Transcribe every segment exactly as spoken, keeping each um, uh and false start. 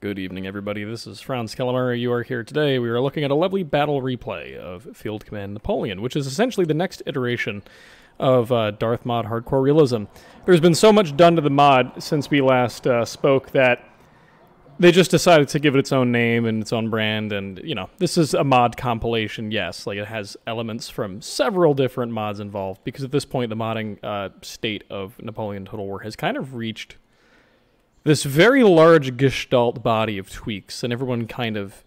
Good evening, everybody. This is Franz Calamari. You are here today. We are looking at a lovely battle replay of Field Command Napoleon, which is essentially the next iteration of uh, Darthmod Hardcore Realism. There's been so much done to the mod since we last uh, spoke that they just decided to give it its own name and its own brand, and, you know, this is a mod compilation, yes. Like, it has elements from several different mods involved, because at this point the modding uh, state of Napoleon Total War has kind of reached this very large gestalt body of tweaks, and everyone kind of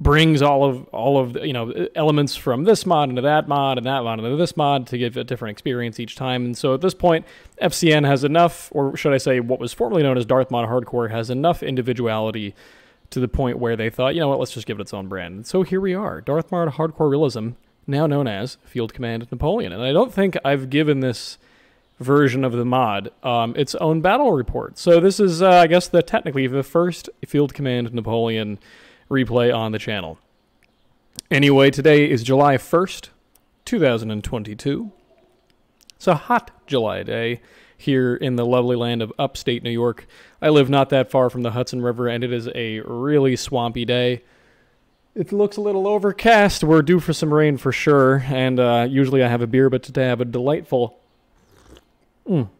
brings all of all of the, you know, elements from this mod into that mod and that mod into this mod to give a different experience each time. And so at this point, F C N has enough, or should I say, what was formerly known as Darthmod Hardcore has enough individuality to the point where they thought, you know what, let's just give it its own brand. And so here we are, Darthmod Hardcore Realism, now known as Field Command Napoleon. And I don't think I've given this version of the mod um, its own battle report. So this is, uh, I guess, the technically the first Field Command Napoleon replay on the channel. Anyway, today is July first, two thousand twenty-two. It's a hot July day here in the lovely land of upstate New York. I live not that far from the Hudson River, and it is a really swampy day. It looks a little overcast. We're due for some rain for sure, and uh, usually I have a beer, but today I have a delightful mm,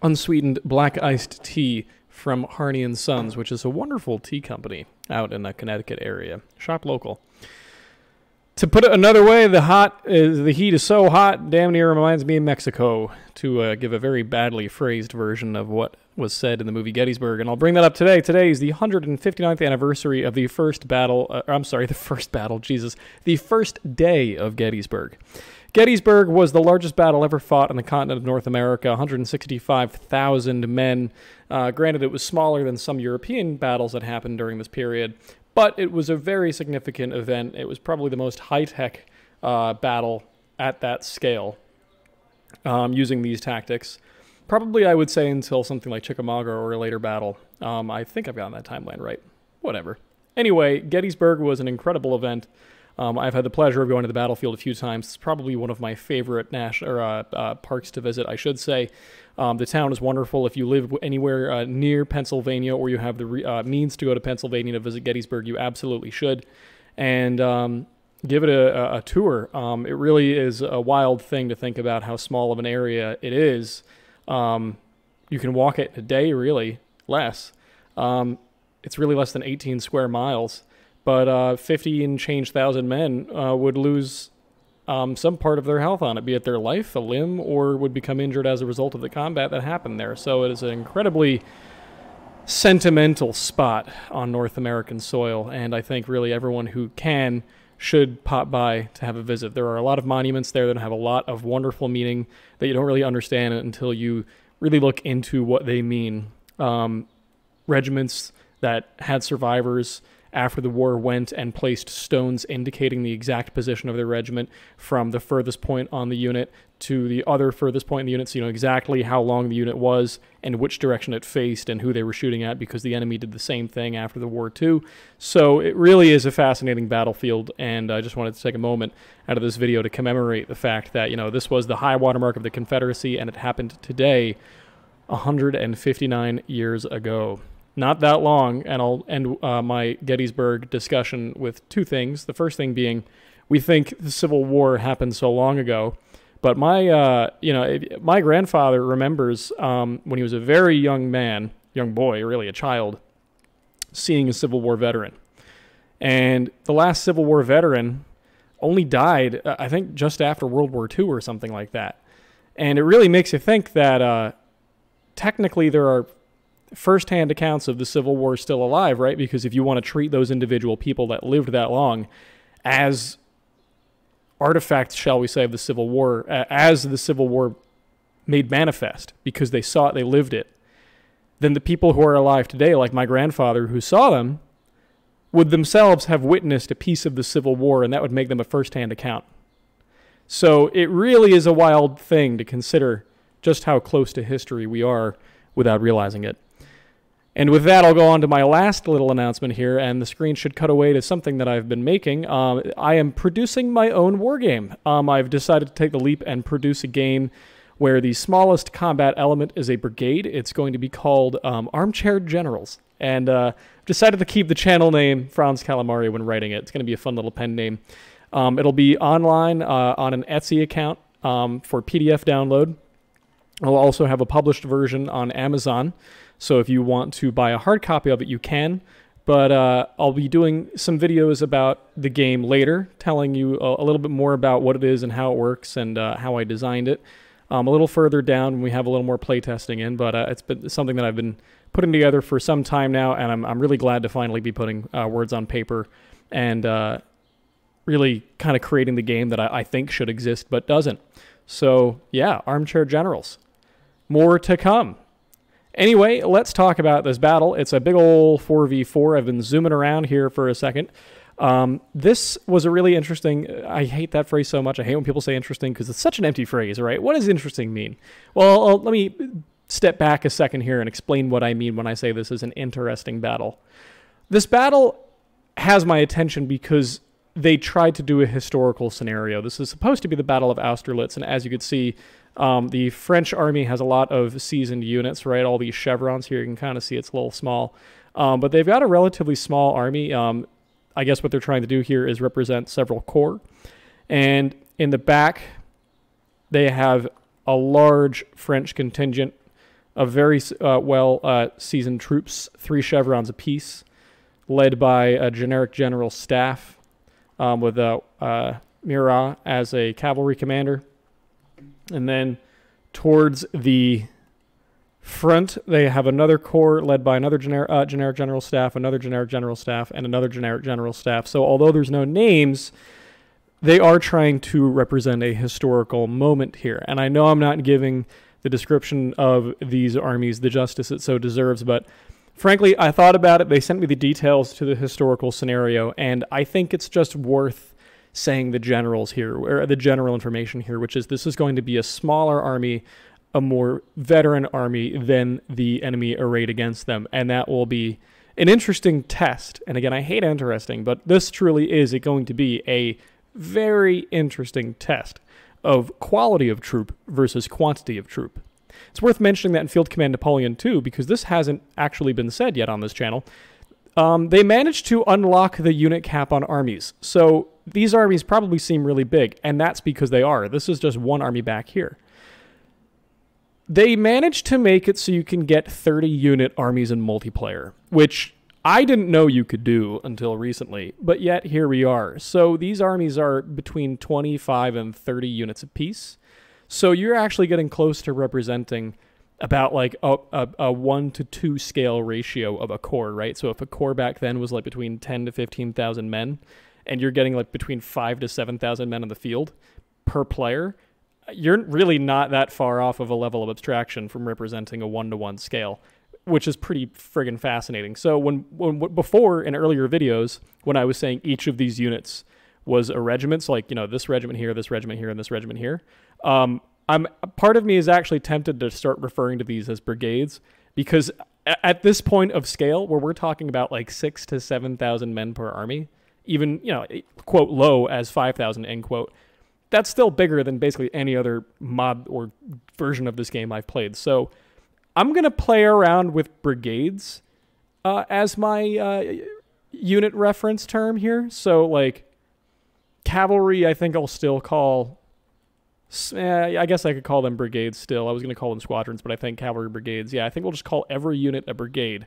unsweetened black iced tea from Harney and Sons, which is a wonderful tea company out in the Connecticut area. Shop local. To put it another way, the hot is, the heat is so hot, damn near reminds me of Mexico, to uh, give a very badly phrased version of what was said in the movie Gettysburg. And I'll bring that up today. Today is the one hundred fifty-ninth anniversary of the first battle, uh, I'm sorry, the first battle, Jesus, the first day of Gettysburg. Gettysburg was the largest battle ever fought on the continent of North America, one hundred sixty-five thousand men. Uh, granted, it was smaller than some European battles that happened during this period, but it was a very significant event. It was probably the most high-tech uh, battle at that scale, um, using these tactics. Probably, I would say, until something like Chickamauga or a later battle. Um, I think I've gotten that timeline right. Whatever. Anyway, Gettysburg was an incredible event. Um, I've had the pleasure of going to the battlefield a few times. It's probably one of my favorite national or, uh, uh, parks to visit, I should say. Um, the town is wonderful. If you live anywhere uh, near Pennsylvania, or you have the re uh, means to go to Pennsylvania to visit Gettysburg, you absolutely should. And um, give it a, a tour. Um, it really is a wild thing to think about how small of an area it is. Um, you can walk it a day, really, less. Um, it's really less than eighteen square miles. But uh, fifty and change thousand men uh, would lose um, some part of their health on it, be it their life, a limb, or would become injured as a result of the combat that happened there. So it is an incredibly sentimental spot on North American soil, and I think really everyone who can should pop by to have a visit. There are a lot of monuments there that have a lot of wonderful meaning that you don't really understand until you really look into what they mean. Um, regiments that had survivors after the war went and placed stones indicating the exact position of their regiment from the furthest point on the unit to the other furthest point in the unit, so you know exactly how long the unit was and which direction it faced and who they were shooting at, because the enemy did the same thing after the war too. So it really is a fascinating battlefield, and I just wanted to take a moment out of this video to commemorate the fact that, you know, this was the high watermark of the Confederacy, and it happened today, one hundred fifty-nine years ago. Not that long, and I'll end uh, my Gettysburg discussion with two things. The first thing being, we think the Civil War happened so long ago, but my, uh, you know, my grandfather remembers um, when he was a very young man, young boy, really a child, seeing a Civil War veteran. And the last Civil War veteran only died, I think, just after World War Two or something like that. And it really makes you think that uh, technically there are first-hand accounts of the Civil War still alive, right? Because if you want to treat those individual people that lived that long as artifacts, shall we say, of the Civil War, uh, as the Civil War made manifest, because they saw it, they lived it, then the people who are alive today, like my grandfather who saw them, would themselves have witnessed a piece of the Civil War, and that would make them a first-hand account. So it really is a wild thing to consider just how close to history we are without realizing it. And with that, I'll go on to my last little announcement here, and the screen should cut away to something that I've been making. Um, I am producing my own war game. Um, I've decided to take the leap and produce a game where the smallest combat element is a brigade. It's going to be called um, Armchair Generals. And uh, decided to keep the channel name Franz Calamari when writing it. It's going to be a fun little pen name. Um, it'll be online uh, on an Etsy account um, for P D F download. I'll also have a published version on Amazon, so if you want to buy a hard copy of it, you can. But uh, I'll be doing some videos about the game later, telling you a, a little bit more about what it is and how it works and uh, how I designed it. Um, a little further down, we have a little more playtesting in, but uh, it's been something that I've been putting together for some time now, and I'm, I'm really glad to finally be putting uh, words on paper and uh, really kind of creating the game that I, I think should exist but doesn't. So yeah, Armchair Generals. More to come. Anyway, let's talk about this battle. It's a big old four v four. I've been zooming around here for a second. Um, this was a really interesting... I hate that phrase so much. I hate when people say interesting because it's such an empty phrase, right? What does interesting mean? Well, I'll, let me step back a second here and explain what I mean when I say this is an interesting battle. This battle has my attention because they tried to do a historical scenario. This is supposed to be the Battle of Austerlitz, and as you can see, um, the French army has a lot of seasoned units, right? All these chevrons here, you can kind of see it's a little small. Um, but they've got a relatively small army. Um, I guess what they're trying to do here is represent several corps. And in the back, they have a large French contingent of very uh, well-seasoned uh, troops, three chevrons apiece, led by a generic general staff, Um, with uh, uh, Murat as a cavalry commander. And then towards the front, they have another corps led by another gener uh, generic general staff, another generic general staff, and another generic general staff. So although there's no names, they are trying to represent a historical moment here. And I know I'm not giving the description of these armies the justice it so deserves, but frankly, I thought about it. They sent me the details to the historical scenario, and I think it's just worth saying the generals here, or the general information here, which is this is going to be a smaller army, a more veteran army than the enemy arrayed against them, and that will be an interesting test. And again, I hate interesting, but this truly is it going to be a very interesting test of quality of troop versus quantity of troop. It's worth mentioning that in Field Command Napoleon too, because this hasn't actually been said yet on this channel. Um, they managed to unlock the unit cap on armies. So these armies probably seem really big, and that's because they are. This is just one army back here. They managed to make it so you can get thirty unit armies in multiplayer, which I didn't know you could do until recently, but yet here we are. So these armies are between twenty-five and thirty units apiece. So you're actually getting close to representing about like a, a, a one to two scale ratio of a corps, right? So if a corps back then was like between ten to fifteen thousand men, and you're getting like between five to seven thousand men on the field per player, you're really not that far off of a level of abstraction from representing a one to one scale, which is pretty friggin' fascinating. So when, when before in earlier videos, when I was saying each of these units was a regiment, so like, you know, this regiment here, this regiment here, and this regiment here, Um, I'm part of me is actually tempted to start referring to these as brigades, because at this point of scale, where we're talking about like six to seven thousand men per army, even, you know, quote low as five thousand end quote, that's still bigger than basically any other mod or version of this game I've played. So I'm gonna play around with brigades uh, as my uh, unit reference term here. So like cavalry, I think I'll still call. Eh, I guess I could call them brigades still. I was going to call them squadrons, but I think cavalry brigades. Yeah, I think we'll just call every unit a brigade.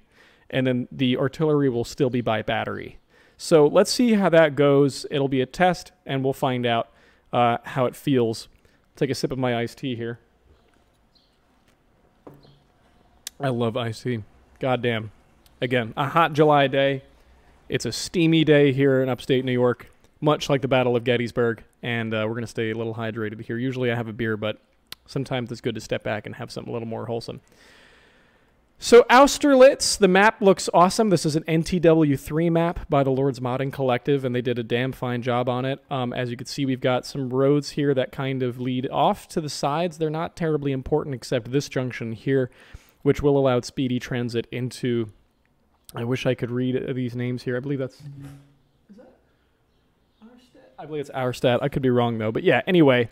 And then the artillery will still be by battery. So let's see how that goes. It'll be a test, and we'll find out uh, how it feels. Take a sip of my iced tea here. I love iced tea. Goddamn. Again, a hot July day. It's a steamy day here in upstate New York, much like the Battle of Gettysburg. And uh, we're going to stay a little hydrated here. Usually I have a beer, but sometimes it's good to step back and have something a little more wholesome. So Austerlitz, the map looks awesome. This is an N T W three map by the Lords Modding Collective, and they did a damn fine job on it. Um, as you can see, we've got some roads here that kind of lead off to the sides. They're not terribly important except this junction here, which will allow speedy transit into I wish I could read these names here. I believe that's... Is that Auerstedt? I believe it's Auerstedt. I could be wrong, though. But yeah, anyway,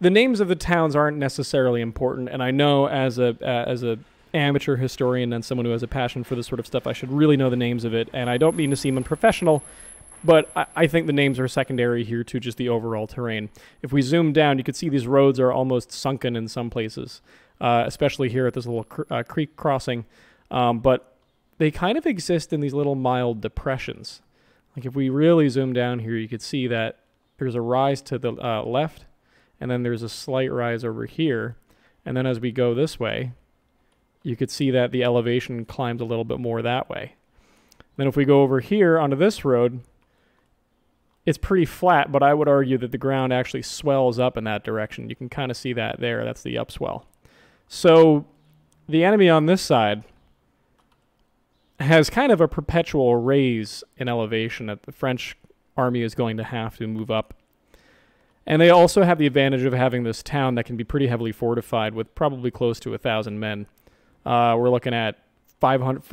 the names of the towns aren't necessarily important, and I know as a uh, as a amateur historian and someone who has a passion for this sort of stuff, I should really know the names of it, and I don't mean to seem unprofessional, but I, I think the names are secondary here to just the overall terrain. If we zoom down, you can see these roads are almost sunken in some places, uh, especially here at this little cr uh, creek crossing, um, but they kind of exist in these little mild depressions. Like if we really zoom down here, you could see that there's a rise to the uh, left, and then there's a slight rise over here, and then as we go this way, you could see that the elevation climbs a little bit more that way. Then if we go over here onto this road, it's pretty flat, but I would argue that the ground actually swells up in that direction. You can kind of see that there. That's the upswell. So the enemy on this side has kind of a perpetual raise in elevation that the French army is going to have to move up. And they also have the advantage of having this town that can be pretty heavily fortified with probably close to a thousand men. Uh, we're looking at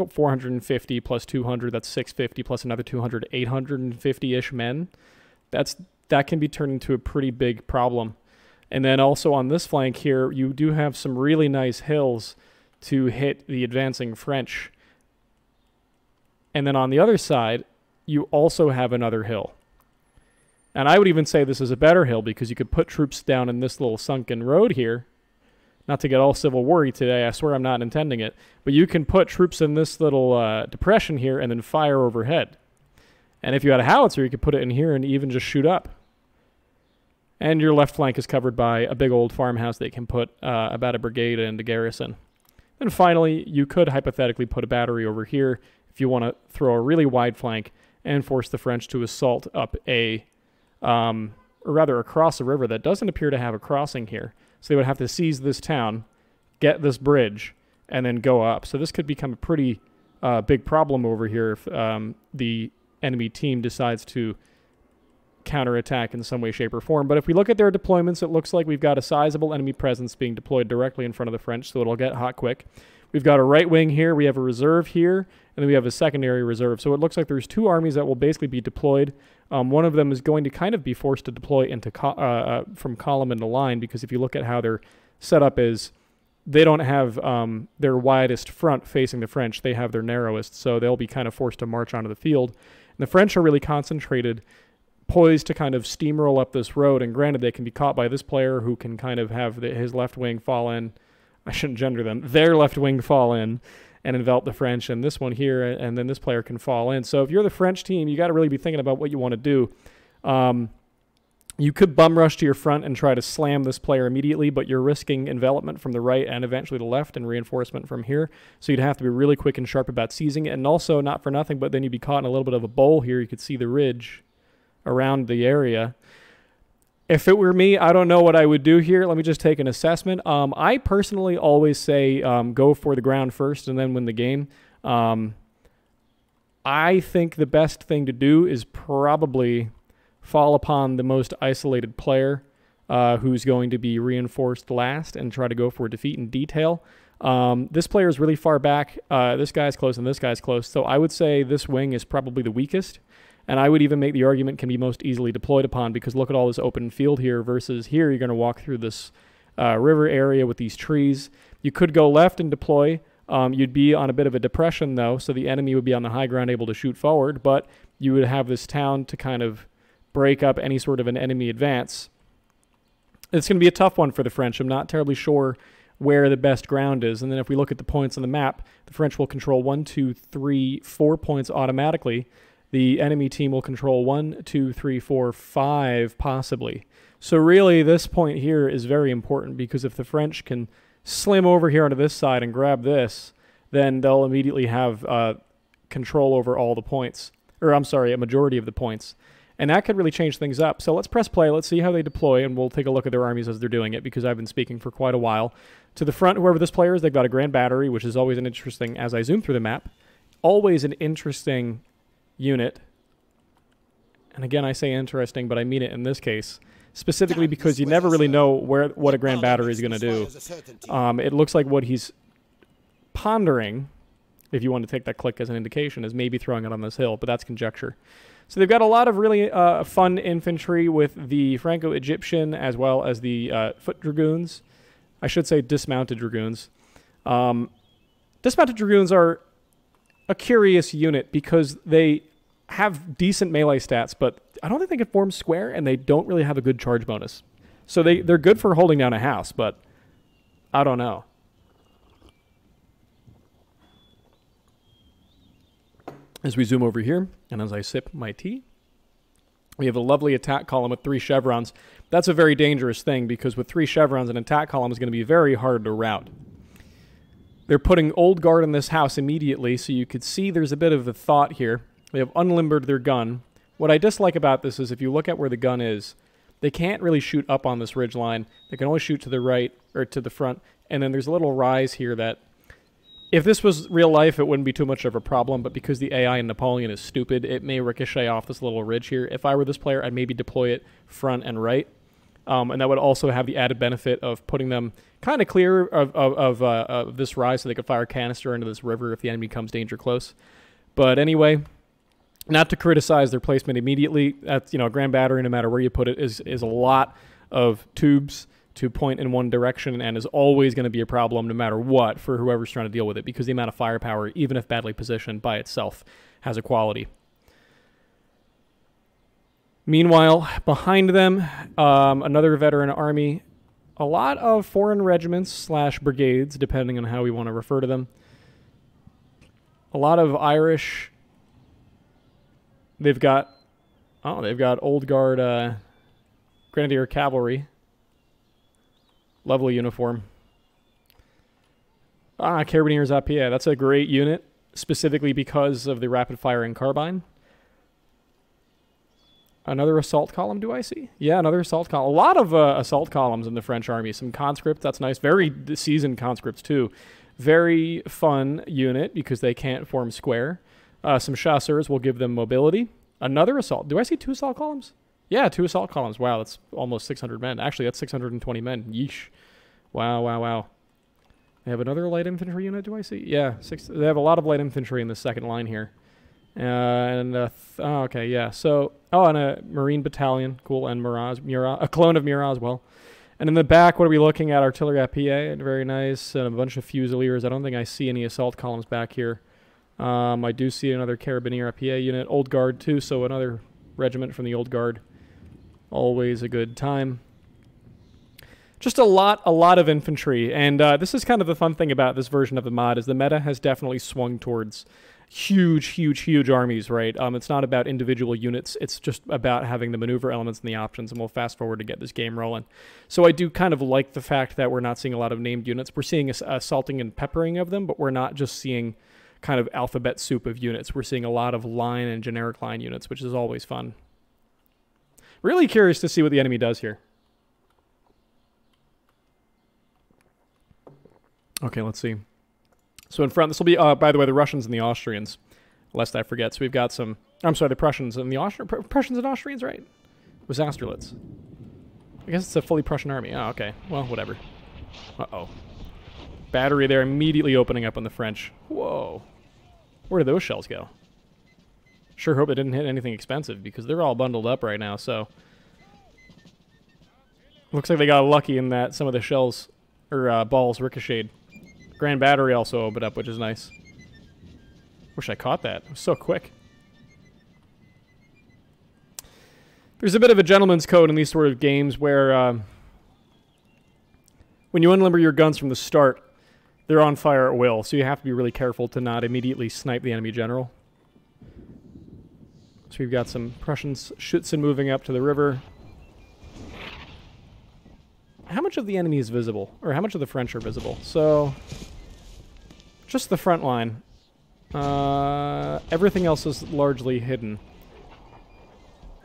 four hundred fifty plus two hundred, that's six hundred fifty, plus another two hundred, eight hundred fifty-ish men. That's, that can be turned into a pretty big problem. And then also on this flank here, you do have some really nice hills to hit the advancing French. And then on the other side, you also have another hill. And I would even say this is a better hill because you could put troops down in this little sunken road here. Not to get all civil war-y today, I swear I'm not intending it, but you can put troops in this little uh, depression here and then fire overhead. And if you had a howitzer, you could put it in here and even just shoot up. And your left flank is covered by a big old farmhouse that can put uh, about a brigade into garrison. And finally, you could hypothetically put a battery over here if you want to throw a really wide flank and force the French to assault up a, um, or rather across a river that doesn't appear to have a crossing here. So they would have to seize this town, get this bridge, and then go up. So this could become a pretty uh, big problem over here if um, the enemy team decides to counterattack in some way, shape, or form. But if we look at their deployments, it looks like we've got a sizable enemy presence being deployed directly in front of the French, so it'll get hot quick. We've got a right wing here, we have a reserve here, and then we have a secondary reserve. So it looks like there's two armies that will basically be deployed. Um, one of them is going to kind of be forced to deploy into co uh, from column into line, because if you look at how their setup is, they don't have um, their widest front facing the French. They have their narrowest, so they'll be kind of forced to march onto the field. And the French are really concentrated, poised to kind of steamroll up this road, and granted they can be caught by this player who can kind of have the, his left wing fall in. I shouldn't gender them. Their left wing fall in and envelop the French, and this one here, and then this player can fall in. So if you're the French team, you got to really be thinking about what you want to do. Um, you could bum rush to your front and try to slam this player immediately, but you're risking envelopment from the right and eventually the left and reinforcement from here. So you'd have to be really quick and sharp about seizing it, and also not for nothing, but then you'd be caught in a little bit of a bowl here. You could see the ridge around the area. If it were me, I don't know what I would do here. Let me just take an assessment. Um, I personally always say um, go for the ground first and then win the game. Um, I think the best thing to do is probably fall upon the most isolated player uh, who's going to be reinforced last and try to go for a defeat in detail. Um, this player is really far back. Uh, this guy's close and this guy's close. So I would say this wing is probably the weakest. And I would even make the argument can be most easily deployed upon, because look at all this open field here versus here. You're going to walk through this uh, river area with these trees. You could go left and deploy. Um, you'd be on a bit of a depression, though, so the enemy would be on the high ground able to shoot forward, but you would have this town to kind of break up any sort of an enemy advance. It's going to be a tough one for the French. I'm not terribly sure where the best ground is. And then if we look at the points on the map, the French will control one, two, three, four points automatically. The enemy team will control one, two, three, four, five, possibly. So really, this point here is very important, because if the French can slim over here onto this side and grab this, then they'll immediately have uh, control over all the points. Or, I'm sorry, a majority of the points. And that could really change things up. So let's press play. Let's see how they deploy, and we'll take a look at their armies as they're doing it, because I've been speaking for quite a while. To the front, whoever this player is, they've got a grand battery, which is always an interesting, as I zoom through the map, always an interesting unit. And again, I say interesting, but I mean it in this case specifically, because you never really know where what a grand battery is going to do. Um, it looks like what he's pondering if you want to take that click as an indication, is maybe throwing it on this hill, but that's conjecture. So they've got a lot of really uh, fun infantry with the Franco-Egyptian as well as the uh, foot dragoons. I should say dismounted dragoons. Um, dismounted dragoons are a curious unit because they have decent melee stats, but I don't think they can form square, and they don't really have a good charge bonus. So they, they're good for holding down a house, but I don't know. As we zoom over here, and as I sip my tea, we have a lovely attack column with three chevrons. That's a very dangerous thing, because with three chevrons, an attack column is going to be very hard to rout. They're putting Old Guard in this house immediately, so you could see there's a bit of a thought here. They have unlimbered their gun. What I dislike about this is if you look at where the gun is, they can't really shoot up on this ridge line. They can only shoot to the right, or to the front, and then there's a little rise here that... If this was real life, it wouldn't be too much of a problem, but because the A I in Napoleon is stupid, it may ricochet off this little ridge here. If I were this player, I'd maybe deploy it front and right, um, and that would also have the added benefit of putting them kind of clear of, of, of, uh, of this rise so they could fire a canister into this river if the enemy comes danger close. But anyway, not to criticize their placement immediately, that's, you know, a grand battery, no matter where you put it, is, is a lot of tubes to point in one direction and is always going to be a problem no matter what for whoever's trying to deal with it, because the amount of firepower, even if badly positioned by itself, has a quality. Meanwhile, behind them, um, another veteran army, a lot of foreign regiments slash brigades, depending on how we want to refer to them. A lot of Irish. They've got, oh, they've got Old Guard uh, Grenadier Cavalry. Lovely uniform. Ah, Carabineers up here. That's a great unit, specifically because of the rapid-firing carbine. Another assault column, do I see? Yeah, another assault column. A lot of uh, assault columns in the French army. Some conscripts, that's nice. Very seasoned conscripts, too. Very fun unit, because they can't form square. Uh, some chasseurs will give them mobility. Another assault. Do I see two assault columns? Yeah, two assault columns. Wow, that's almost six hundred men. Actually, that's six hundred twenty men. Yeesh. Wow, wow, wow. They have another light infantry unit, do I see? Yeah, six, they have a lot of light infantry in the second line here. Uh, and uh, th oh, okay, yeah. So, oh, and a Marine battalion. Cool, and Murat, Murat, a clone of Murat as well. And in the back, what are we looking at? Artillery A P A, very nice. And a bunch of fusiliers. I don't think I see any assault columns back here. Um, I do see another Carabinier A P A unit. Old Guard, too, so another regiment from the Old Guard. Always a good time. Just a lot, a lot of infantry. And uh, this is kind of the fun thing about this version of the mod, is the meta has definitely swung towards huge, huge, huge armies, right? Um, it's not about individual units. It's just about having the maneuver elements and the options, and we'll fast forward to get this game rolling. So I do kind of like the fact that we're not seeing a lot of named units. We're seeing assaulting and peppering of them, but we're not just seeing kind of alphabet soup of units. We're seeing a lot of line and generic line units, which is always fun. Really curious to see what the enemy does here. Okay, let's see. So in front, this will be, uh, by the way, the Russians and the Austrians, lest I forget. So we've got some, I'm sorry, the Prussians and the Austrians, Pr Prussians and Austrians, right? It was Austerlitz. I guess it's a fully Prussian army. Oh, okay. Well, whatever. Uh-oh. Battery there immediately opening up on the French. Whoa. Where did those shells go? Sure hope it didn't hit anything expensive, because they're all bundled up right now, so... Looks like they got lucky in that some of the shells, or uh, balls, ricocheted. Grand Battery also opened up, which is nice. Wish I caught that. It was so quick. There's a bit of a gentleman's code in these sort of games where... Uh, when you unlimber your guns from the start, they're on fire at will, so you have to be really careful to not immediately snipe the enemy general. So we've got some Prussians, Schützen moving up to the river. How much of the enemy is visible? Or how much of the French are visible? So, just the front line. Uh, everything else is largely hidden.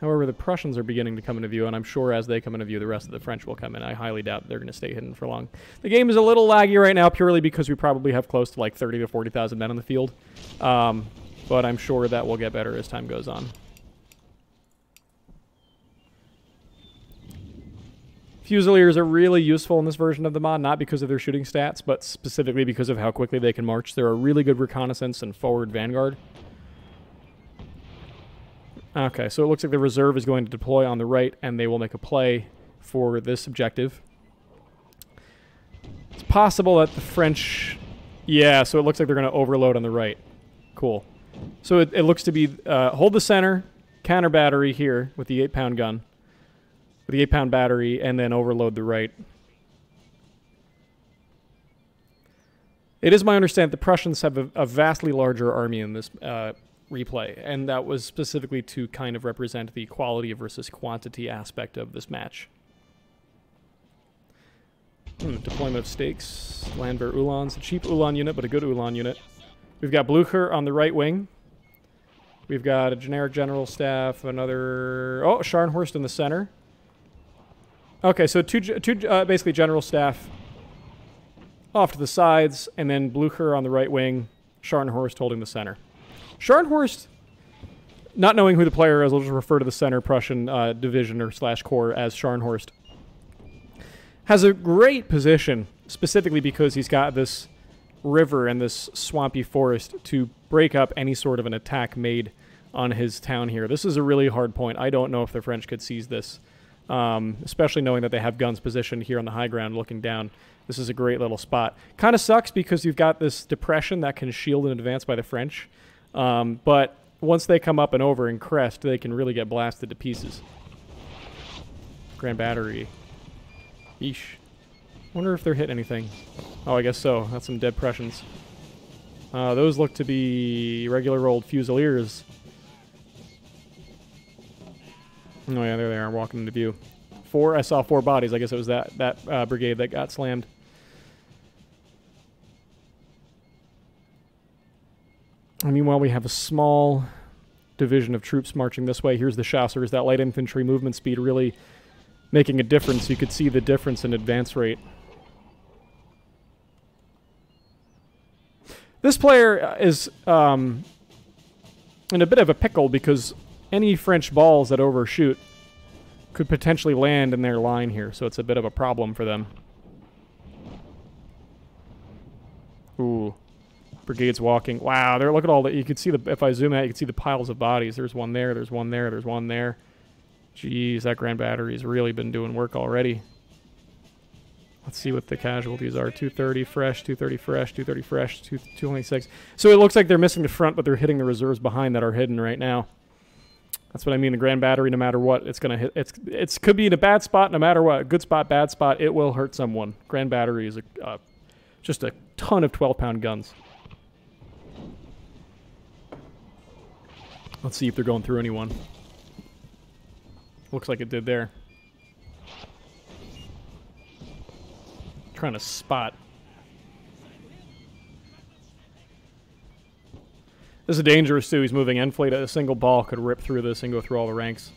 However, the Prussians are beginning to come into view, and I'm sure as they come into view, the rest of the French will come in. I highly doubt they're going to stay hidden for long. The game is a little laggy right now, purely because we probably have close to like thirty to forty thousand men on the field. Um... But I'm sure that will get better as time goes on. Fusiliers are really useful in this version of the mod, not because of their shooting stats, but specifically because of how quickly they can march. They're a really good reconnaissance and forward vanguard. Okay, so it looks like the reserve is going to deploy on the right, and they will make a play for this objective. It's possible that the French... Yeah, so it looks like they're going to overload on the right. Cool. So it, it looks to be... Uh, hold the center, counter battery here with the eight-pound gun. With the eight-pound battery, and then overload the right. It is my understanding that the Prussians have a, a vastly larger army in this... Uh, replay, and that was specifically to kind of represent the quality versus quantity aspect of this match. Hmm, deployment of stakes, Landwehr Uhlans, a cheap Uhlan unit, but a good Uhlan unit. We've got Blücher on the right wing. We've got a generic general staff, another... Oh, Scharnhorst in the center. Okay, so two, two uh, basically general staff off to the sides, and then Blücher on the right wing, Scharnhorst holding the center. Scharnhorst, not knowing who the player is, I'll just refer to the center Prussian uh, division or slash corps as Scharnhorst, has a great position, specifically because he's got this river and this swampy forest to break up any sort of an attack made on his town here. This is a really hard point. I don't know if the French could seize this, um, especially knowing that they have guns positioned here on the high ground looking down. This is a great little spot. Kind of sucks because you've got this depression that can shield in advance by the French. Um, but once they come up and over and crest, they can really get blasted to pieces. Grand Battery. Yeesh. Wonder if they're hit anything. Oh, I guess so. That's some dead Prussians. Uh, those look to be regular old Fusiliers. Oh yeah, there they are, walking into view. Four, I saw four bodies. I guess it was that, that uh, brigade that got slammed. And meanwhile, we have a small division of troops marching this way. Here's the Chasseurs, that light infantry movement speed really making a difference. You could see the difference in advance rate. This player is um, in a bit of a pickle because any French balls that overshoot could potentially land in their line here, so it's a bit of a problem for them. Ooh. Brigade's walking. Wow, there, look at all that. You could see the, if I zoom out, you can see the piles of bodies. There's one there, there's one there, there's one there. Jeez, that Grand Battery's really been doing work already. Let's see what the casualties are. two thirty fresh, two thirty fresh, two thirty fresh, two twenty-six. So it looks like they're missing the front, but they're hitting the reserves behind that are hidden right now. That's what I mean. The Grand Battery, no matter what, it's going to hit. It's, it's could be in a bad spot, no matter what. Good spot, bad spot, it will hurt someone. Grand Battery is a, uh, just a ton of twelve-pound guns. Let's see if they're going through anyone. Looks like it did there. Trying to spot. This is dangerous too. He's moving enfleet. A single ball could rip through this and go through all the ranks.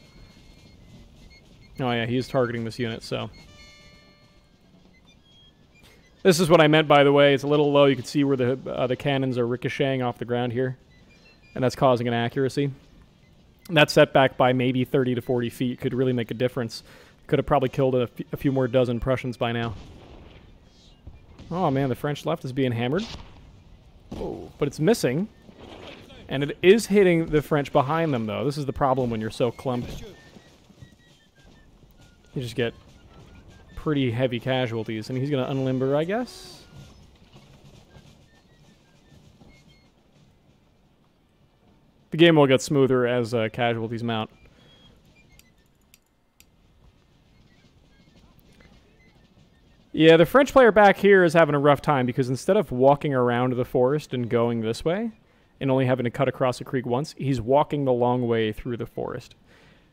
Oh yeah, he is targeting this unit, so. This is what I meant, by the way. It's a little low. You can see where the, uh, the cannons are ricocheting off the ground here. And that's causing an accuracy. And that setback by maybe thirty to forty feet could really make a difference. Could have probably killed a, a few more dozen Prussians by now. Oh man, the French left is being hammered. Oh, but it's missing. And it is hitting the French behind them though. This is the problem when you're so clumped. You just get pretty heavy casualties. And he's going to unlimber, I guess. The game will get smoother as uh, casualties mount. Yeah, the French player back here is having a rough time because instead of walking around the forest and going this way and only having to cut across a creek once, he's walking the long way through the forest.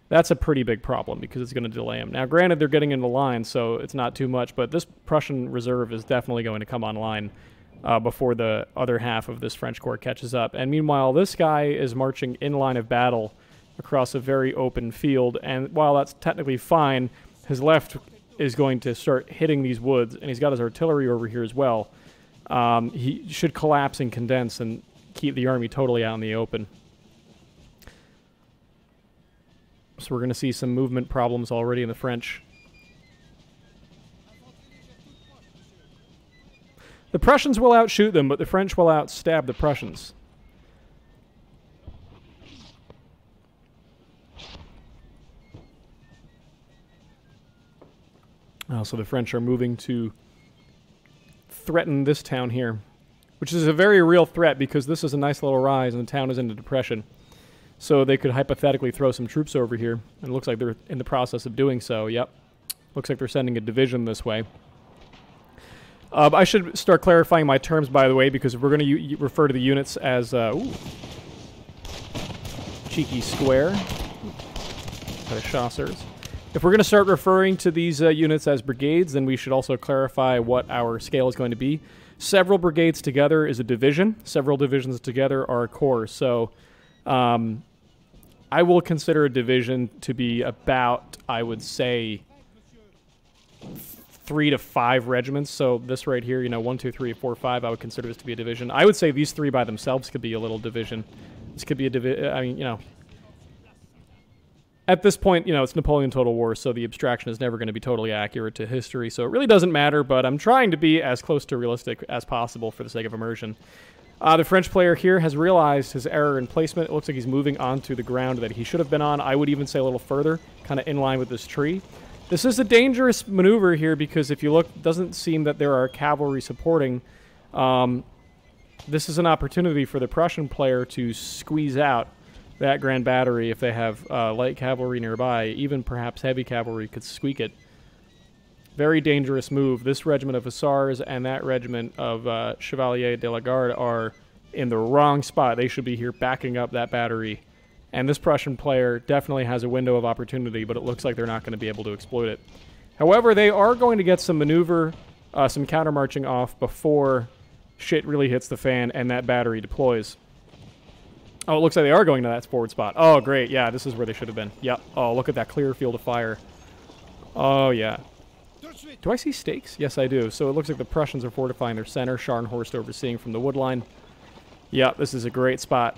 That's a pretty big problem because it's going to delay him. Now, granted, they're getting into line, so it's not too much, but this Prussian reserve is definitely going to come online Uh, before the other half of this French Corps catches up. And meanwhile, this guy is marching in line of battle across a very open field. And while that's technically fine, his left is going to start hitting these woods. And he's got his artillery over here as well. Um, he should collapse and condense and keep the army totally out in the open. So we're going to see some movement problems already in the French. The Prussians will outshoot them, but the French will outstab the Prussians. Oh, so the French are moving to threaten this town here, which is a very real threat because this is a nice little rise and the town is in a depression. So they could hypothetically throw some troops over here, and it looks like they're in the process of doing so. Yep. Looks like they're sending a division this way. Uh, I should start clarifying my terms, by the way, because we're going to refer to the units as... Uh, ooh. Cheeky square. Got a Chasseurs. If we're going to start referring to these uh, units as brigades, then we should also clarify what our scale is going to be. Several brigades together is a division. Several divisions together are a corps. So um, I will consider a division to be about, I would say... three to five regiments. So this right here, you know, one, two, three, four, five, I would consider this to be a division. I would say these three by themselves could be a little division. This could be a division, I mean, you know. At this point, you know, it's Napoleon Total War, so the abstraction is never going to be totally accurate to history. So it really doesn't matter, but I'm trying to be as close to realistic as possible for the sake of immersion. Uh, the French player here has realized his error in placement. It looks like he's moving onto the ground that he should have been on. I would even say a little further, kind of in line with this tree. This is a dangerous maneuver here because if you look, it doesn't seem that there are cavalry supporting. Um, this is an opportunity for the Prussian player to squeeze out that Grand Battery if they have uh, light cavalry nearby. Even perhaps heavy cavalry could squeak it. Very dangerous move. This regiment of Hussars and that regiment of uh, Chevalier de la Garde are in the wrong spot. They should be here backing up that battery. And this Prussian player definitely has a window of opportunity, but it looks like they're not going to be able to exploit it. However, they are going to get some maneuver, uh, some counter-marching off before shit really hits the fan and that battery deploys. Oh, it looks like they are going to that forward spot. Oh, great. Yeah, this is where they should have been. Yep. Oh, look at that clear field of fire. Oh, yeah. Do I see stakes? Yes, I do. So it looks like the Prussians are fortifying their center. Scharnhorst overseeing from the wood line. Yep, this is a great spot.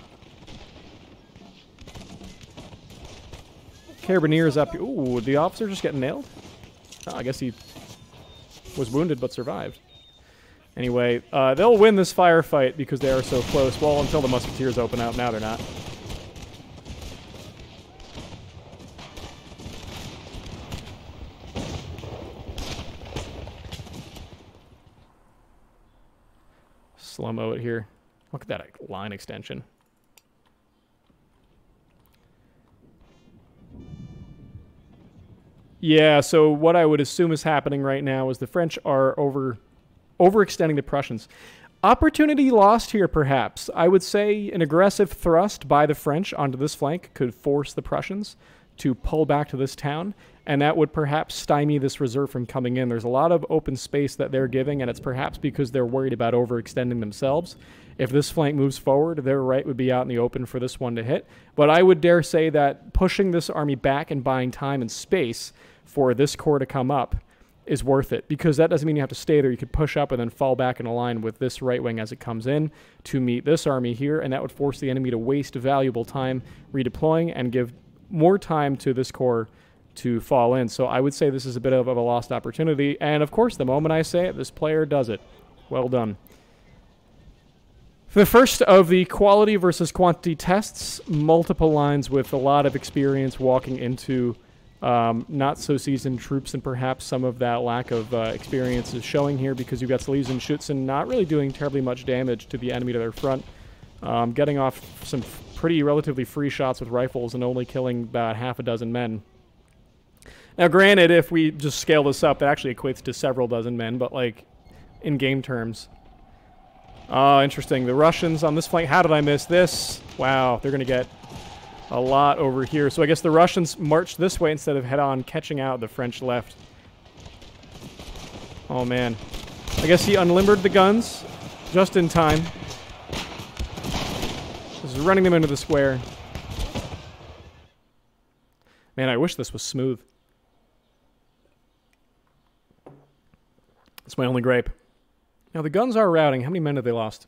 Carabineers up. Ooh, the officer just getting nailed? Oh, I guess he was wounded but survived. Anyway, uh, they'll win this firefight because they are so close. Well, until the musketeers open out. Now they're not. Slow-mo it here. Look at that line extension. Yeah, so what I would assume is happening right now is the French are over, overextending the Prussians. Opportunity lost here, perhaps. I would say an aggressive thrust by the French onto this flank could force the Prussians to pull back to this town, and that would perhaps stymie this reserve from coming in. There's a lot of open space that they're giving, and it's perhaps because they're worried about overextending themselves. If this flank moves forward, their right would be out in the open for this one to hit. But I would dare say that pushing this army back and buying time and space for this corps to come up is worth it, because that doesn't mean you have to stay there. You could push up and then fall back in a line with this right wing as it comes in to meet this army here, and that would force the enemy to waste valuable time redeploying and give more time to this corps to fall in. So I would say this is a bit of, of a lost opportunity, and of course the moment I say it, this player does it. Well done. The first of the quality versus quantity tests, multiple lines with a lot of experience walking into Um, not so seasoned troops, and perhaps some of that lack of uh, experience is showing here because you've got Sleeves and Schützen not really doing terribly much damage to the enemy to their front, um, getting off some pretty relatively free shots with rifles and only killing about half a dozen men. Now granted, if we just scale this up, that actually equates to several dozen men, but like in game terms. Oh, interesting. The Russians on this flank, how did I miss this? Wow, they're going to get a lot over here. So I guess the Russians marched this way instead of head-on, catching out the French left. Oh, man. I guess he unlimbered the guns just in time. This is running them into the square. Man, I wish this was smooth. That's my only gripe. Now, the guns are routing. How many men have they lost?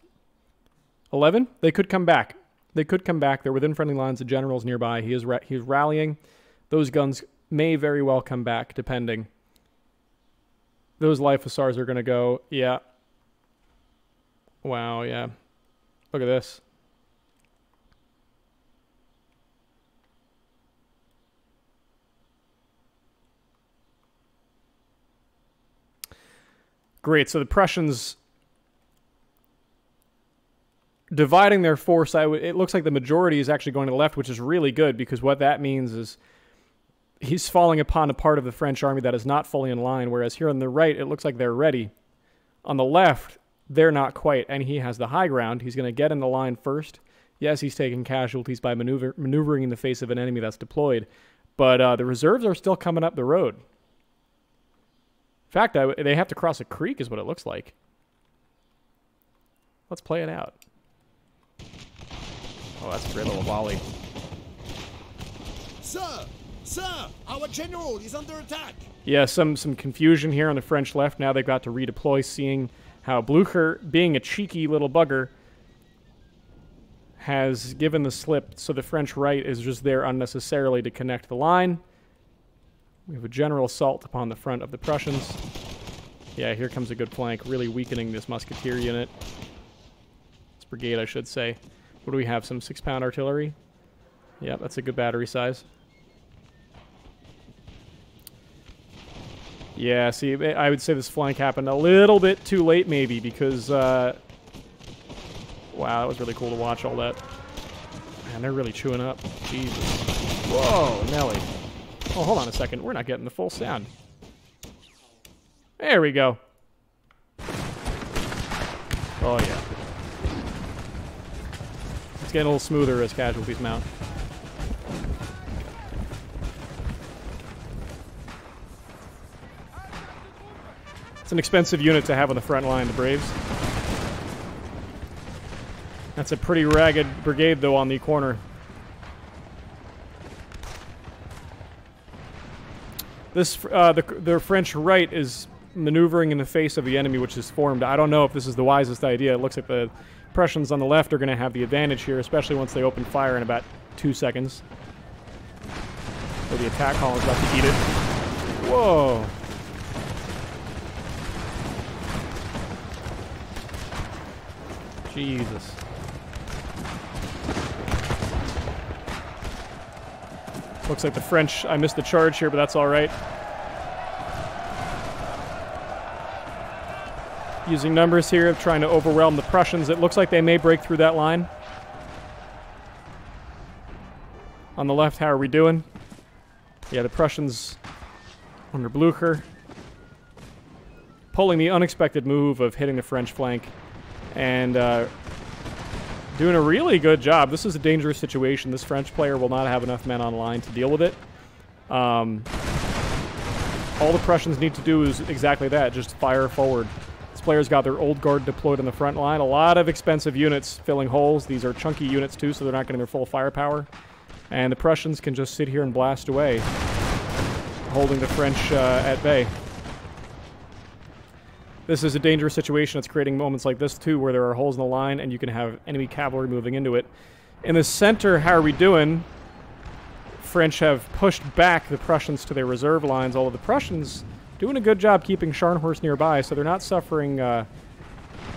eleven? They could come back. They could come back. They're within friendly lines of generals nearby. He is ra he's rallying. Those guns may very well come back, depending. Those life hussars are going to go. Yeah. Wow, yeah. Look at this. Great, so the Prussians dividing their force, I w it looks like the majority is actually going to the left, which is really good, because what that means is he's falling upon a part of the French army that is not fully in line, whereas here on the right, it looks like they're ready. On the left, they're not quite, and he has the high ground. He's going to get in the line first. Yes, he's taking casualties by maneuver maneuvering in the face of an enemy that's deployed, but uh, the reserves are still coming up the road. In fact, I, they have to cross a creek is what it looks like. Let's play it out. Oh, that's a great little volley. Sir! Sir! Our general is under attack! Yeah, some, some confusion here on the French left. Now they've got to redeploy, seeing how Blücher, being a cheeky little bugger, has given the slip, so the French right is just there unnecessarily to connect the line. We have a general assault upon the front of the Prussians. Yeah, here comes a good flank, really weakening this musketeer unit. This brigade, I should say. What do we have? Some six-pound artillery? Yeah, that's a good battery size. Yeah, see, I would say this flank happened a little bit too late, maybe, because... Uh, wow, that was really cool to watch all that. Man, they're really chewing up. Jesus. Whoa, Nelly. Oh, hold on a second. We're not getting the full sound. There we go. Oh, yeah. It's getting a little smoother as casualties mount. It's an expensive unit to have on the front line, the Braves. That's a pretty ragged brigade, though, on the corner. This, uh, the, the French right is maneuvering in the face of the enemy, which is formed. I don't know if this is the wisest idea. It looks like the Prussians on the left are going to have the advantage here, especially once they open fire in about two seconds. So the attack column is about to eat it. Whoa! Jesus. Looks like the French, I missed the charge here, but that's all right. Using numbers here of trying to overwhelm the Prussians. It looks like they may break through that line. On the left, how are we doing? Yeah, the Prussians under Blücher. Pulling the unexpected move of hitting the French flank and uh, doing a really good job. This is a dangerous situation. This French player will not have enough men online to deal with it. Um, all the Prussians need to do is exactly that, just fire forward. This player's got their old guard deployed on the front line. A lot of expensive units filling holes. These are chunky units too, so they're not getting their full firepower. And the Prussians can just sit here and blast away, holding the French uh, at bay. This is a dangerous situation. It's creating moments like this, too, where there are holes in the line and you can have enemy cavalry moving into it. In the center, how are we doing? French have pushed back the Prussians to their reserve lines, although the Prussians doing a good job keeping Scharnhorst nearby, so they're not suffering uh,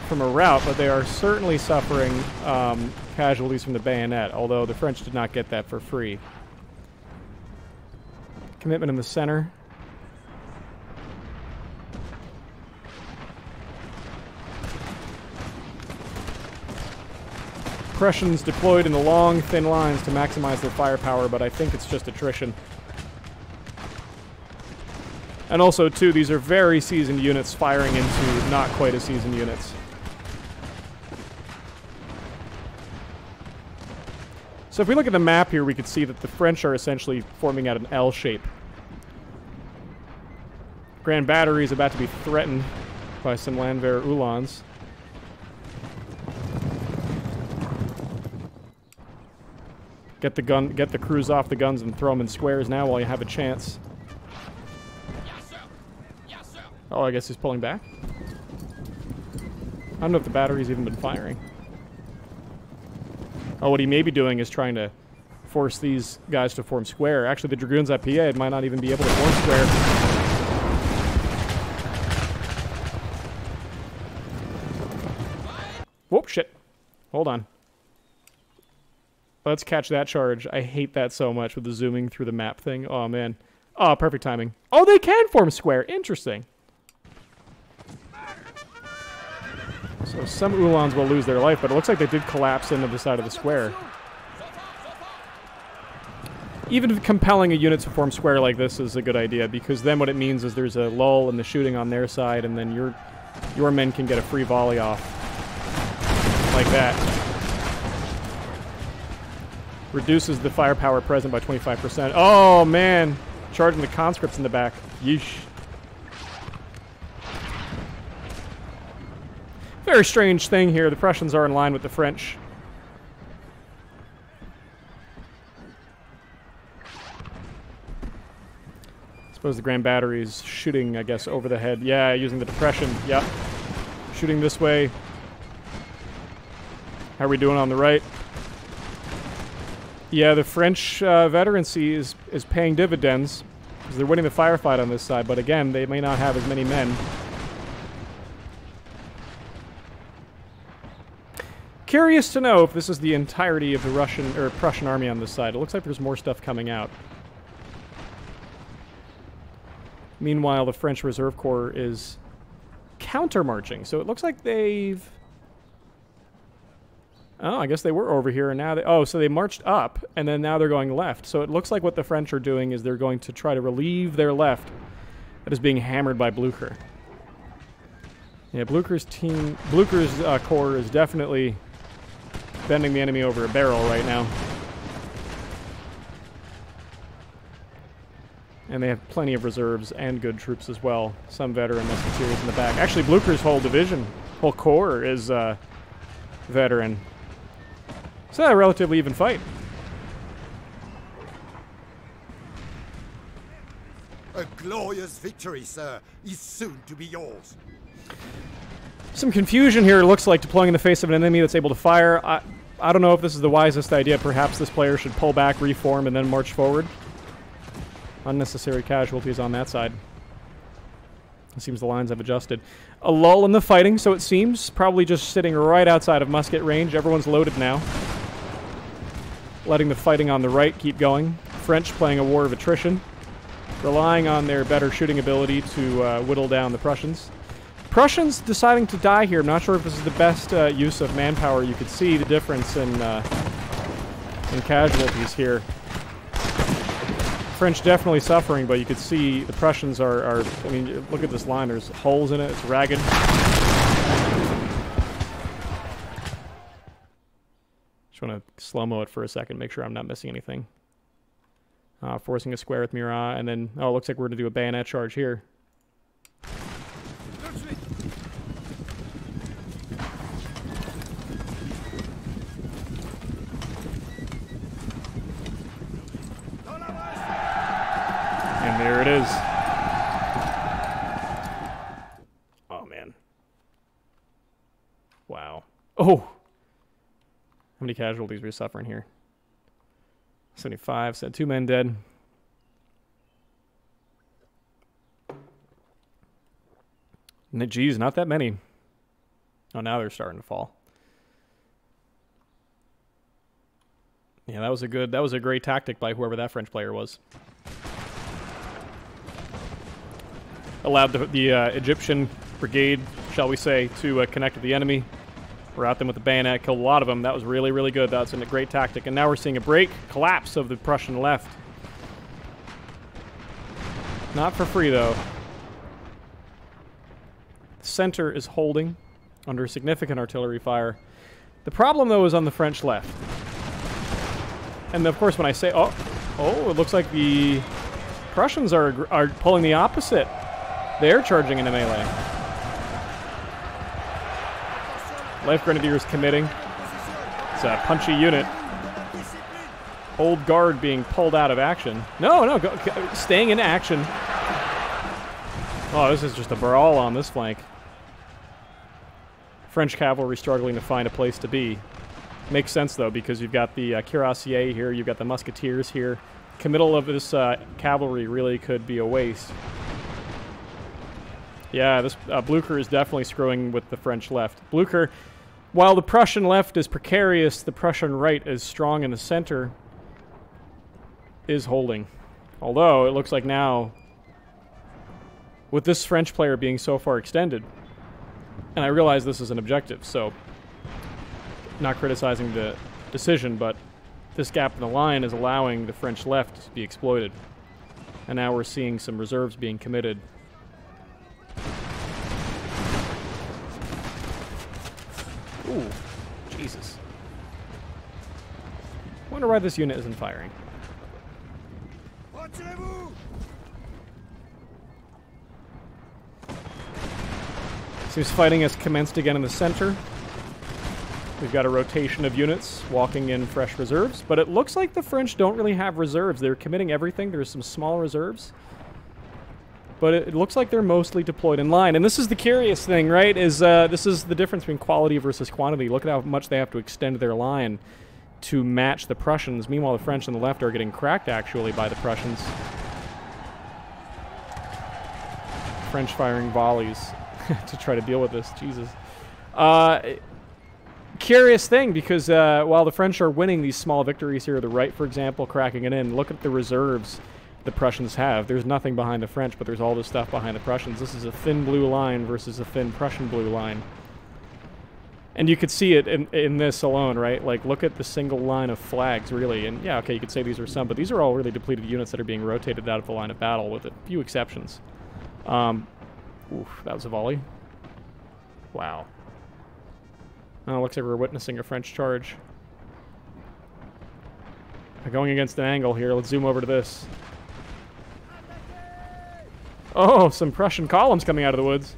from a rout, but they are certainly suffering um, casualties from the bayonet, although the French did not get that for free. Commitment in the center. Prussians deployed in the long, thin lines to maximize their firepower, but I think it's just attrition. And also, too, these are very seasoned units firing into not quite as seasoned units. So if we look at the map here, we can see that the French are essentially forming out an L shape. Grand Battery is about to be threatened by some Landwehr Uhlans. Get the gun, get the crews off the guns and throw them in squares now while you have a chance. Yes, sir. Yes, sir. Oh, I guess he's pulling back. I don't know if the battery's even been firing. Oh, what he may be doing is trying to force these guys to form square. Actually, the Dragoons at P A might not even be able to form square. Whoop, shit. Hold on. Let's catch that charge. I hate that so much with the zooming through the map thing. Oh, man. Oh, perfect timing. Oh, they can form square. Interesting. So some Uhlans will lose their life, but it looks like they did collapse into the side of the square. Even if compelling a unit to form square like this is a good idea, because then what it means is there's a lull in the shooting on their side, and then your, your men can get a free volley off. Like that. Reduces the firepower present by twenty-five percent. Oh, man. Charging the conscripts in the back. Yeesh. Very strange thing here. The Prussians are in line with the French. I suppose the Grand Battery is shooting, I guess, over the head. Yeah, using the depression. Yeah. Shooting this way. How are we doing on the right? Yeah, the French uh, veterancy is, is paying dividends, because they're winning the firefight on this side, but again, they may not have as many men. Curious to know if this is the entirety of the Russian, or Prussian army on this side. It looks like there's more stuff coming out. Meanwhile, the French Reserve Corps is counter-marching, so it looks like they've... Oh, I guess they were over here, and now they... Oh, so they marched up, and then now they're going left. So it looks like what the French are doing is they're going to try to relieve their left that is being hammered by Blücher. Yeah, Blücher's team... Blücher's uh, corps is definitely bending the enemy over a barrel right now. And they have plenty of reserves and good troops as well. Some veteran musketeers in the back. Actually, Blücher's whole division, whole corps is uh, veteran. So a relatively even fight. A glorious victory, sir, is soon to be yours. Some confusion here, looks like, deploying in the face of an enemy that's able to fire. I, I don't know if this is the wisest idea. Perhaps this player should pull back, reform, and then march forward. Unnecessary casualties on that side. It seems the lines have adjusted. A lull in the fighting, so it seems. Probably just sitting right outside of musket range. Everyone's loaded now. Letting the fighting on the right keep going. French playing a war of attrition. Relying on their better shooting ability to uh, whittle down the Prussians. Prussians deciding to die here. I'm not sure if this is the best uh, use of manpower. You could see the difference in, uh, in casualties here. French definitely suffering, but you could see the Prussians are, are, I mean, look at this line. There's holes in it. It's ragged. Just want to slow-mo it for a second, make sure I'm not missing anything. Uh, forcing a square with Murat, and then, oh, it looks like we're going to do a bayonet charge here. There it is. Oh, man. Wow. Oh! How many casualties are we suffering here? seventy-five, said two men dead. And geez, not that many. Oh, now they're starting to fall. Yeah, that was a good, that was a great tactic by whoever that French player was. Allowed the, the uh, Egyptian brigade, shall we say, to uh, connect with the enemy. Rout them with the bayonet, killed a lot of them. That was really, really good. That's a great tactic. And now we're seeing a break, collapse of the Prussian left. Not for free, though. The center is holding under significant artillery fire. The problem, though, is on the French left. And, of course, when I say... Oh, oh, it looks like the Prussians are, are pulling the opposite. They're charging into melee. Life Grenadiers committing. It's a punchy unit. Old Guard being pulled out of action. No, no, go, staying in action. Oh, this is just a brawl on this flank. French cavalry struggling to find a place to be. Makes sense, though, because you've got the uh, Cuirassiers here, you've got the Musketeers here. Committal of this uh, cavalry really could be a waste. Yeah, this uh, Blücher is definitely screwing with the French left. Blücher While the Prussian left is precarious, the Prussian right is strong in the center, is holding. Although, it looks like now, with this French player being so far extended, and I realize this is an objective, so not criticizing the decision, but this gap in the line is allowing the French left to be exploited. And now we're seeing some reserves being committed. Ooh, Jesus. Wonder why this unit isn't firing. Seems fighting has commenced again in the center. We've got a rotation of units walking in fresh reserves, but it looks like the French don't really have reserves. They're committing everything. There's some small reserves, but it, it looks like they're mostly deployed in line. And this is the curious thing, right? Is uh, this is the difference between quality versus quantity. Look at how much they have to extend their line to match the Prussians. Meanwhile, the French on the left are getting cracked actually by the Prussians. French firing volleys to try to deal with this. Jesus. Uh, it, Curious thing, because uh, while the French are winning these small victories here, the right, for example, cracking it in, look at the reserves the Prussians have. There's nothing behind the French, but there's all this stuff behind the Prussians. This is a thin blue line versus a thin Prussian blue line. And you could see it in, in this alone, right? Like, look at the single line of flags, really. And yeah, okay, you could say these are some, but these are all really depleted units that are being rotated out of the line of battle, with a few exceptions. Um, oof, that was a volley. Wow. Oh, looks like we're witnessing a French charge. We're going against an angle here. Let's zoom over to this. Oh, some Prussian columns coming out of the woods.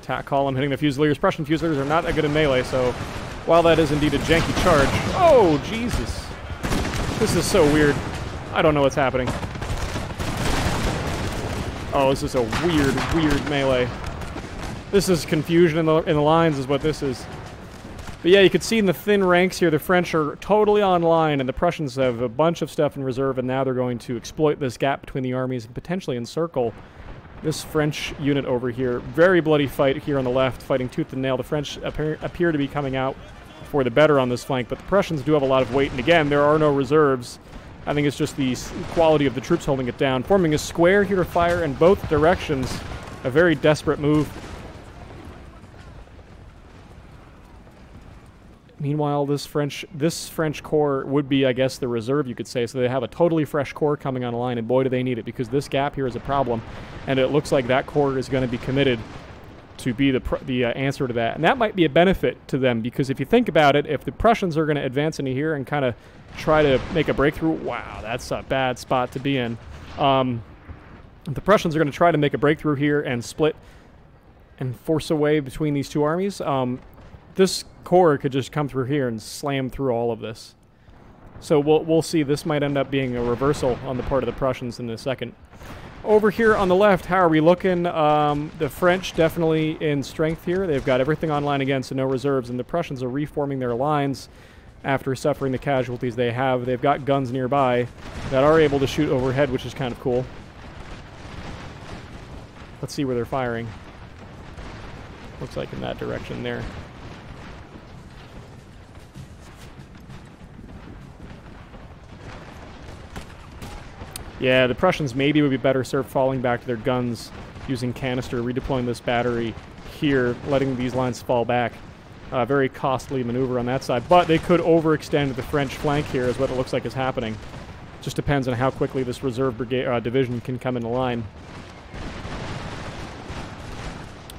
Attack column hitting the Fusiliers. Prussian Fusiliers are not that good in melee, so while that is indeed a janky charge... Oh, Jesus. This is so weird. I don't know what's happening. Oh, this is a weird, weird melee. This is confusion in the, in the lines is what this is. But yeah, you can see in the thin ranks here, the French are totally online, and the Prussians have a bunch of stuff in reserve, and now they're going to exploit this gap between the armies and potentially encircle this French unit over here. Very bloody fight here on the left, fighting tooth and nail. The French appear, appear to be coming out for the better on this flank, but the Prussians do have a lot of weight, and again, there are no reserves. I think it's just the quality of the troops holding it down. Forming a square here to fire in both directions. A very desperate move. Meanwhile, this French this French corps would be, I guess, the reserve, you could say. So they have a totally fresh corps coming online, and boy, do they need it, because this gap here is a problem. And it looks like that corps is going to be committed to be the, pr the uh, answer to that. And that might be a benefit to them, because if you think about it, if the Prussians are going to advance into here and kind of try to make a breakthrough, wow, that's a bad spot to be in. Um, the Prussians are going to try to make a breakthrough here and split and force a way between these two armies. Um, this corps could just come through here and slam through all of this. So we'll, we'll see. This might end up being a reversal on the part of the Prussians in a second. Over here on the left, how are we looking? Um, the French definitely in strength here. They've got everything online again, so no reserves. And the Prussians are reforming their lines after suffering the casualties they have. They've got guns nearby that are able to shoot overhead, which is kind of cool. Let's see where they're firing. Looks like in that direction there. Yeah, the Prussians maybe would be better served falling back to their guns, using canister, redeploying this battery here, letting these lines fall back. Uh, very costly maneuver on that side, but they could overextend the French flank here is what it looks like is happening. Just depends on how quickly this reserve brigade uh, division can come into line.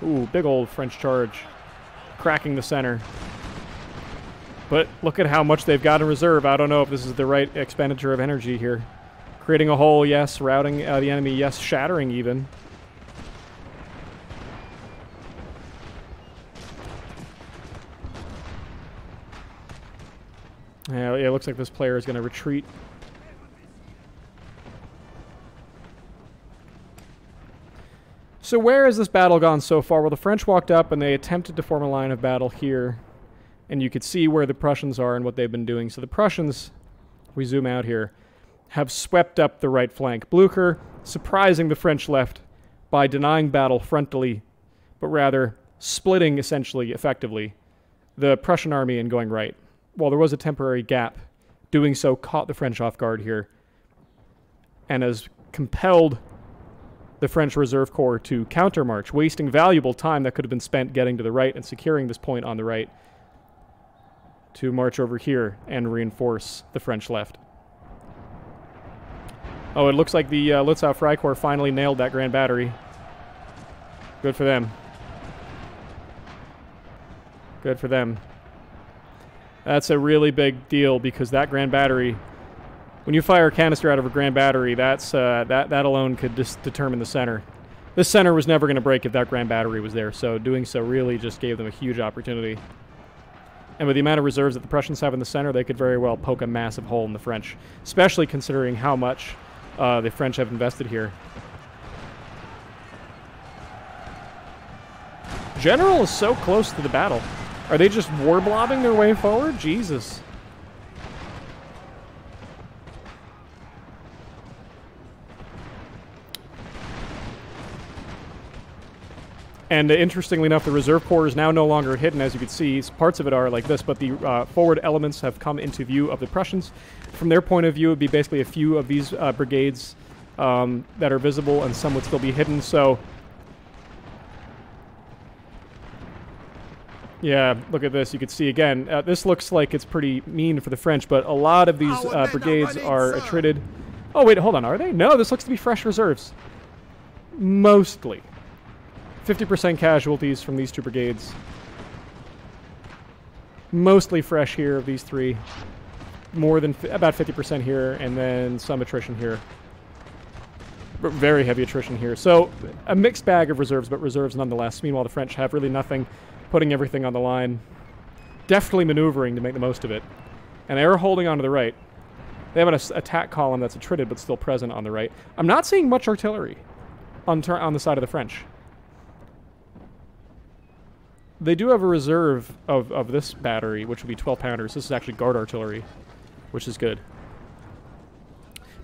Ooh, big old French charge, cracking the center. But look at how much they've got in reserve. I don't know if this is the right expenditure of energy here. Creating a hole, yes. Routing uh, the enemy, yes. Shattering, even. Yeah, it looks like this player is going to retreat. So where has this battle gone so far? Well, the French walked up and they attempted to form a line of battle here. And you could see where the Prussians are and what they've been doing. So the Prussians, we zoom out here, have swept up the right flank. Blücher surprising the French left by denying battle frontally but rather splitting, essentially, effectively, the Prussian army and going right. While there was a temporary gap, doing so caught the French off guard here, and has compelled the French Reserve Corps to countermarch, wasting valuable time that could have been spent getting to the right and securing this point on the right, to march over here and reinforce the French left. Oh, it looks like the uh, Lützow Freikorps finally nailed that Grand Battery. Good for them. Good for them. That's a really big deal, because that Grand Battery, when you fire a canister out of a Grand Battery, that's uh, that, that alone could just determine the center. This center was never going to break if that Grand Battery was there, so doing so really just gave them a huge opportunity. And with the amount of reserves that the Prussians have in the center, they could very well poke a massive hole in the French, especially considering how much uh, the French have invested here. General is so close to the battle. Are they just war-blobbing their way forward? Jesus. And uh, interestingly enough, the Reserve Corps is now no longer hidden, as you can see. Parts of it are like this, but the uh, forward elements have come into view of the Prussians. From their point of view, it would be basically a few of these uh, brigades um, that are visible, and some would still be hidden, so... Yeah, look at this. You can see again. Uh, this looks like it's pretty mean for the French, but a lot of these uh, brigades are attrited. Oh, wait, hold on. Are they? No, this looks to be fresh reserves. Mostly. fifty percent casualties from these two brigades. Mostly fresh here of these three. More than f about fifty percent here, and then some attrition here. But very heavy attrition here. So a mixed bag of reserves, but reserves nonetheless. Meanwhile, the French have really nothing, putting everything on the line. Deftly maneuvering to make the most of it. And they are holding on to the right. They have an attack column that's attrited, but still present on the right. I'm not seeing much artillery on, on the side of the French. They do have a reserve of, of this battery, which would be twelve pounders. This is actually guard artillery, which is good.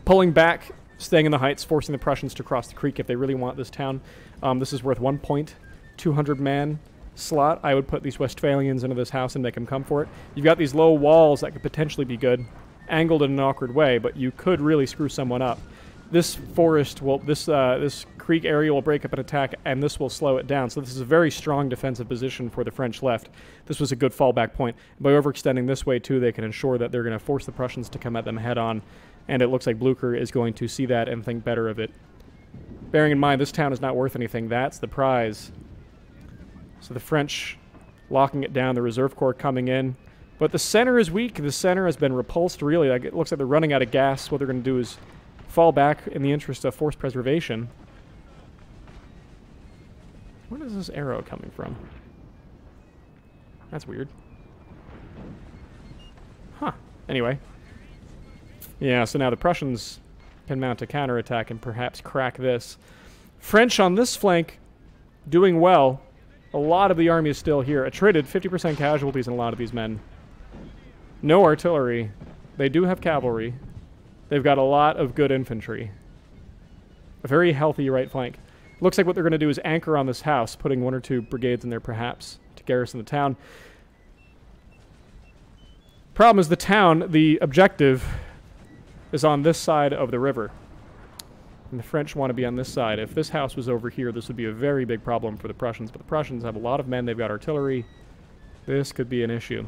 Pulling back, staying in the heights, forcing the Prussians to cross the creek if they really want this town. Um, this is worth one point, two hundred man slot. I would put these Westphalians into this house and make them come for it. You've got these low walls that could potentially be good, angled in an awkward way, but you could really screw someone up. This forest will, this uh, this creek area will break up an attack, and this will slow it down. So this is a very strong defensive position for the French left. This was a good fallback point. By overextending this way too, they can ensure that they're going to force the Prussians to come at them head on, and it looks like Blücher is going to see that and think better of it. Bearing in mind, this town is not worth anything. That's the prize. So the French locking it down, the Reserve Corps coming in. But the center is weak. The center has been repulsed, really. Like, it looks like they're running out of gas. What they're going to do is fall back in the interest of force preservation. Where is this arrow coming from? That's weird. Huh. Anyway. Yeah, so now the Prussians can mount a counterattack and perhaps crack this. French on this flank doing well. A lot of the army is still here. Attrited, fifty percent casualties in a lot of these men. No artillery. They do have cavalry. They've got a lot of good infantry. A very healthy right flank. Looks like what they're going to do is anchor on this house, putting one or two brigades in there perhaps to garrison the town. Problem is the town, the objective, is on this side of the river. And the French want to be on this side. If this house was over here, this would be a very big problem for the Prussians. But the Prussians have a lot of men. They've got artillery. This could be an issue.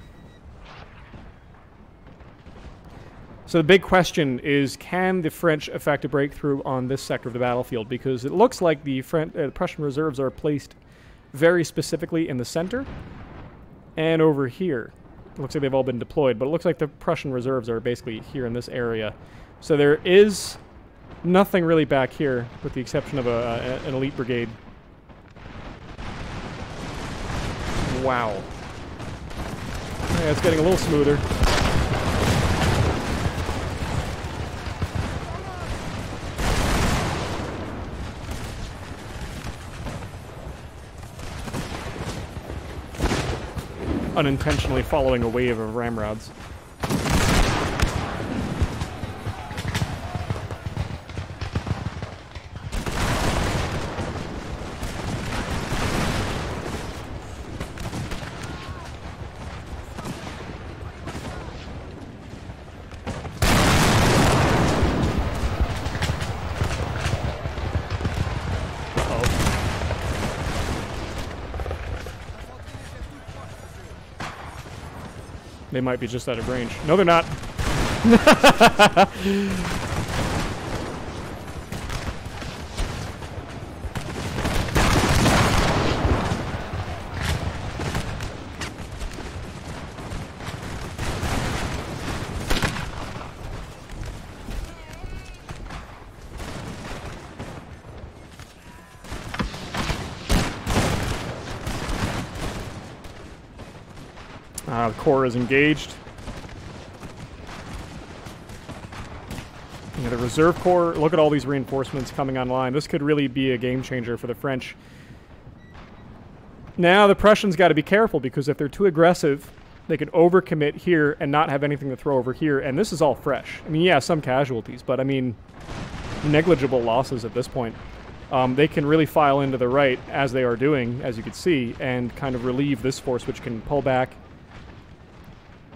So the big question is, can the French effect a breakthrough on this sector of the battlefield? Because it looks like the French, uh, Prussian reserves are placed very specifically in the center and over here. It looks like they've all been deployed, but it looks like the Prussian reserves are basically here in this area. So there is nothing really back here, with the exception of a, a, an elite brigade. Wow. Yeah, it's getting a little smoother. Unintentionally following a wave of ramrods. They might be just out of range. No, they're not. Uh, the corps is engaged. You know, the reserve corps, look at all these reinforcements coming online. This could really be a game changer for the French. Now the Prussians got to be careful, because if they're too aggressive, they could overcommit here and not have anything to throw over here. And this is all fresh. I mean, yeah, some casualties, but I mean, negligible losses at this point. Um, they can really file into the right, as they are doing, as you can see, and kind of relieve this force, which can pull back,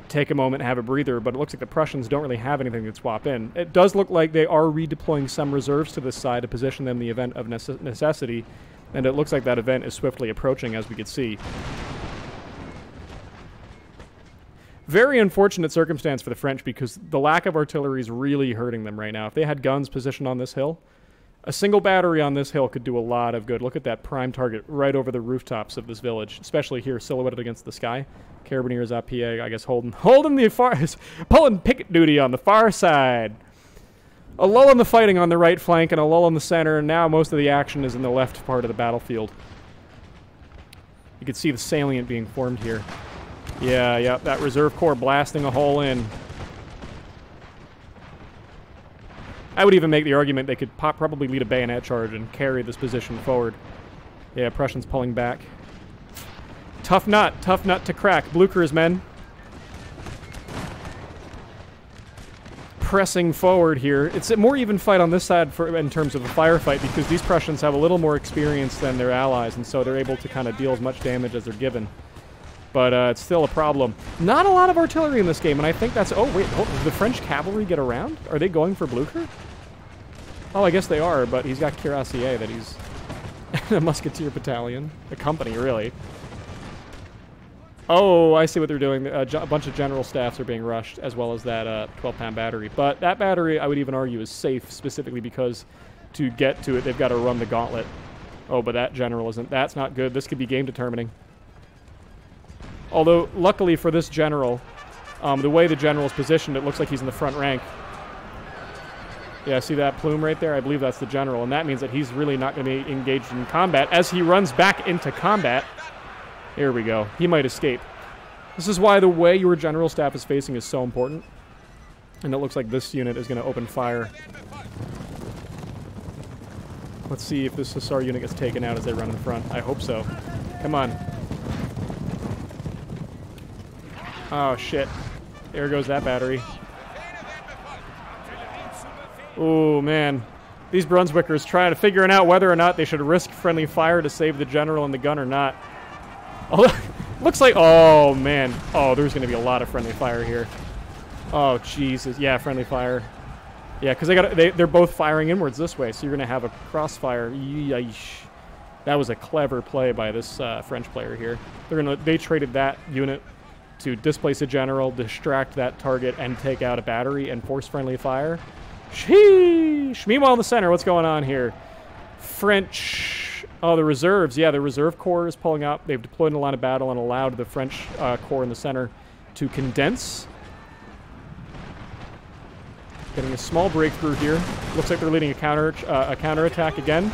take a moment, have a breather, but it looks like the Prussians don't really have anything to swap in. It does look like they are redeploying some reserves to this side to position them in the event of nece necessity, and it looks like that event is swiftly approaching, as we could see. Very unfortunate circumstance for the French, because the lack of artillery is really hurting them right now. If they had guns positioned on this hill, a single battery on this hill could do a lot of good. Look at that prime target right over the rooftops of this village, especially here, silhouetted against the sky. Carabineers I P A, I guess, holding, holding the far, pulling picket duty on the far side. A lull in the fighting on the right flank and a lull in the center, and now most of the action is in the left part of the battlefield. You can see the salient being formed here. Yeah, yeah, that reserve corps blasting a hole in. I would even make the argument they could pop, probably lead a bayonet charge and carry this position forward. Yeah, Prussians pulling back. Tough nut, tough nut to crack. Blücher's men pressing forward here. It's a more even fight on this side for, in terms of a firefight, because these Prussians have a little more experience than their allies, and so they're able to kind of deal as much damage as they're given. But uh, it's still a problem. Not a lot of artillery in this game, and I think that's... Oh, wait, oh, did the French cavalry get around? Are they going for Blücher? Oh, I guess they are, but he's got Cuirassier that he's... a musketeer battalion. A company, really. Oh, I see what they're doing. Uh, a bunch of general staffs are being rushed, as well as that twelve-pound uh, battery. But that battery, I would even argue, is safe, specifically because to get to it, they've got to run the gauntlet. Oh, but that general isn't. That's not good. This could be game-determining. Although, luckily for this general, um, the way the general is positioned, it looks like he's in the front rank. Yeah, see that plume right there? I believe that's the general, and that means that he's really not going to be engaged in combat as he runs back into combat. Here we go. He might escape. This is why the way your general staff is facing is so important. And it looks like this unit is going to open fire. Let's see if this Hussar unit gets taken out as they run in front. I hope so. Come on. Oh, shit. There goes that battery. Oh, man. These Brunswickers trying to figure out whether or not they should risk friendly fire to save the general and the gun or not. Oh, looks like... Oh, man. Oh, there's going to be a lot of friendly fire here. Oh, Jesus. Yeah, friendly fire. Yeah, because they got, they, they're both firing inwards this way, so you're going to have a crossfire. Yeesh. That was a clever play by this uh, French player here. They're gonna, they traded that unit to displace a general, distract that target, and take out a battery and force friendly fire. Sheesh! Meanwhile in the center, what's going on here? French... Oh, the reserves. Yeah, the reserve corps is pulling up. They've deployed in the line of battle and allowed the French uh, corps in the center to condense. Getting a small breakthrough here. Looks like they're leading a counter uh, a counterattack again.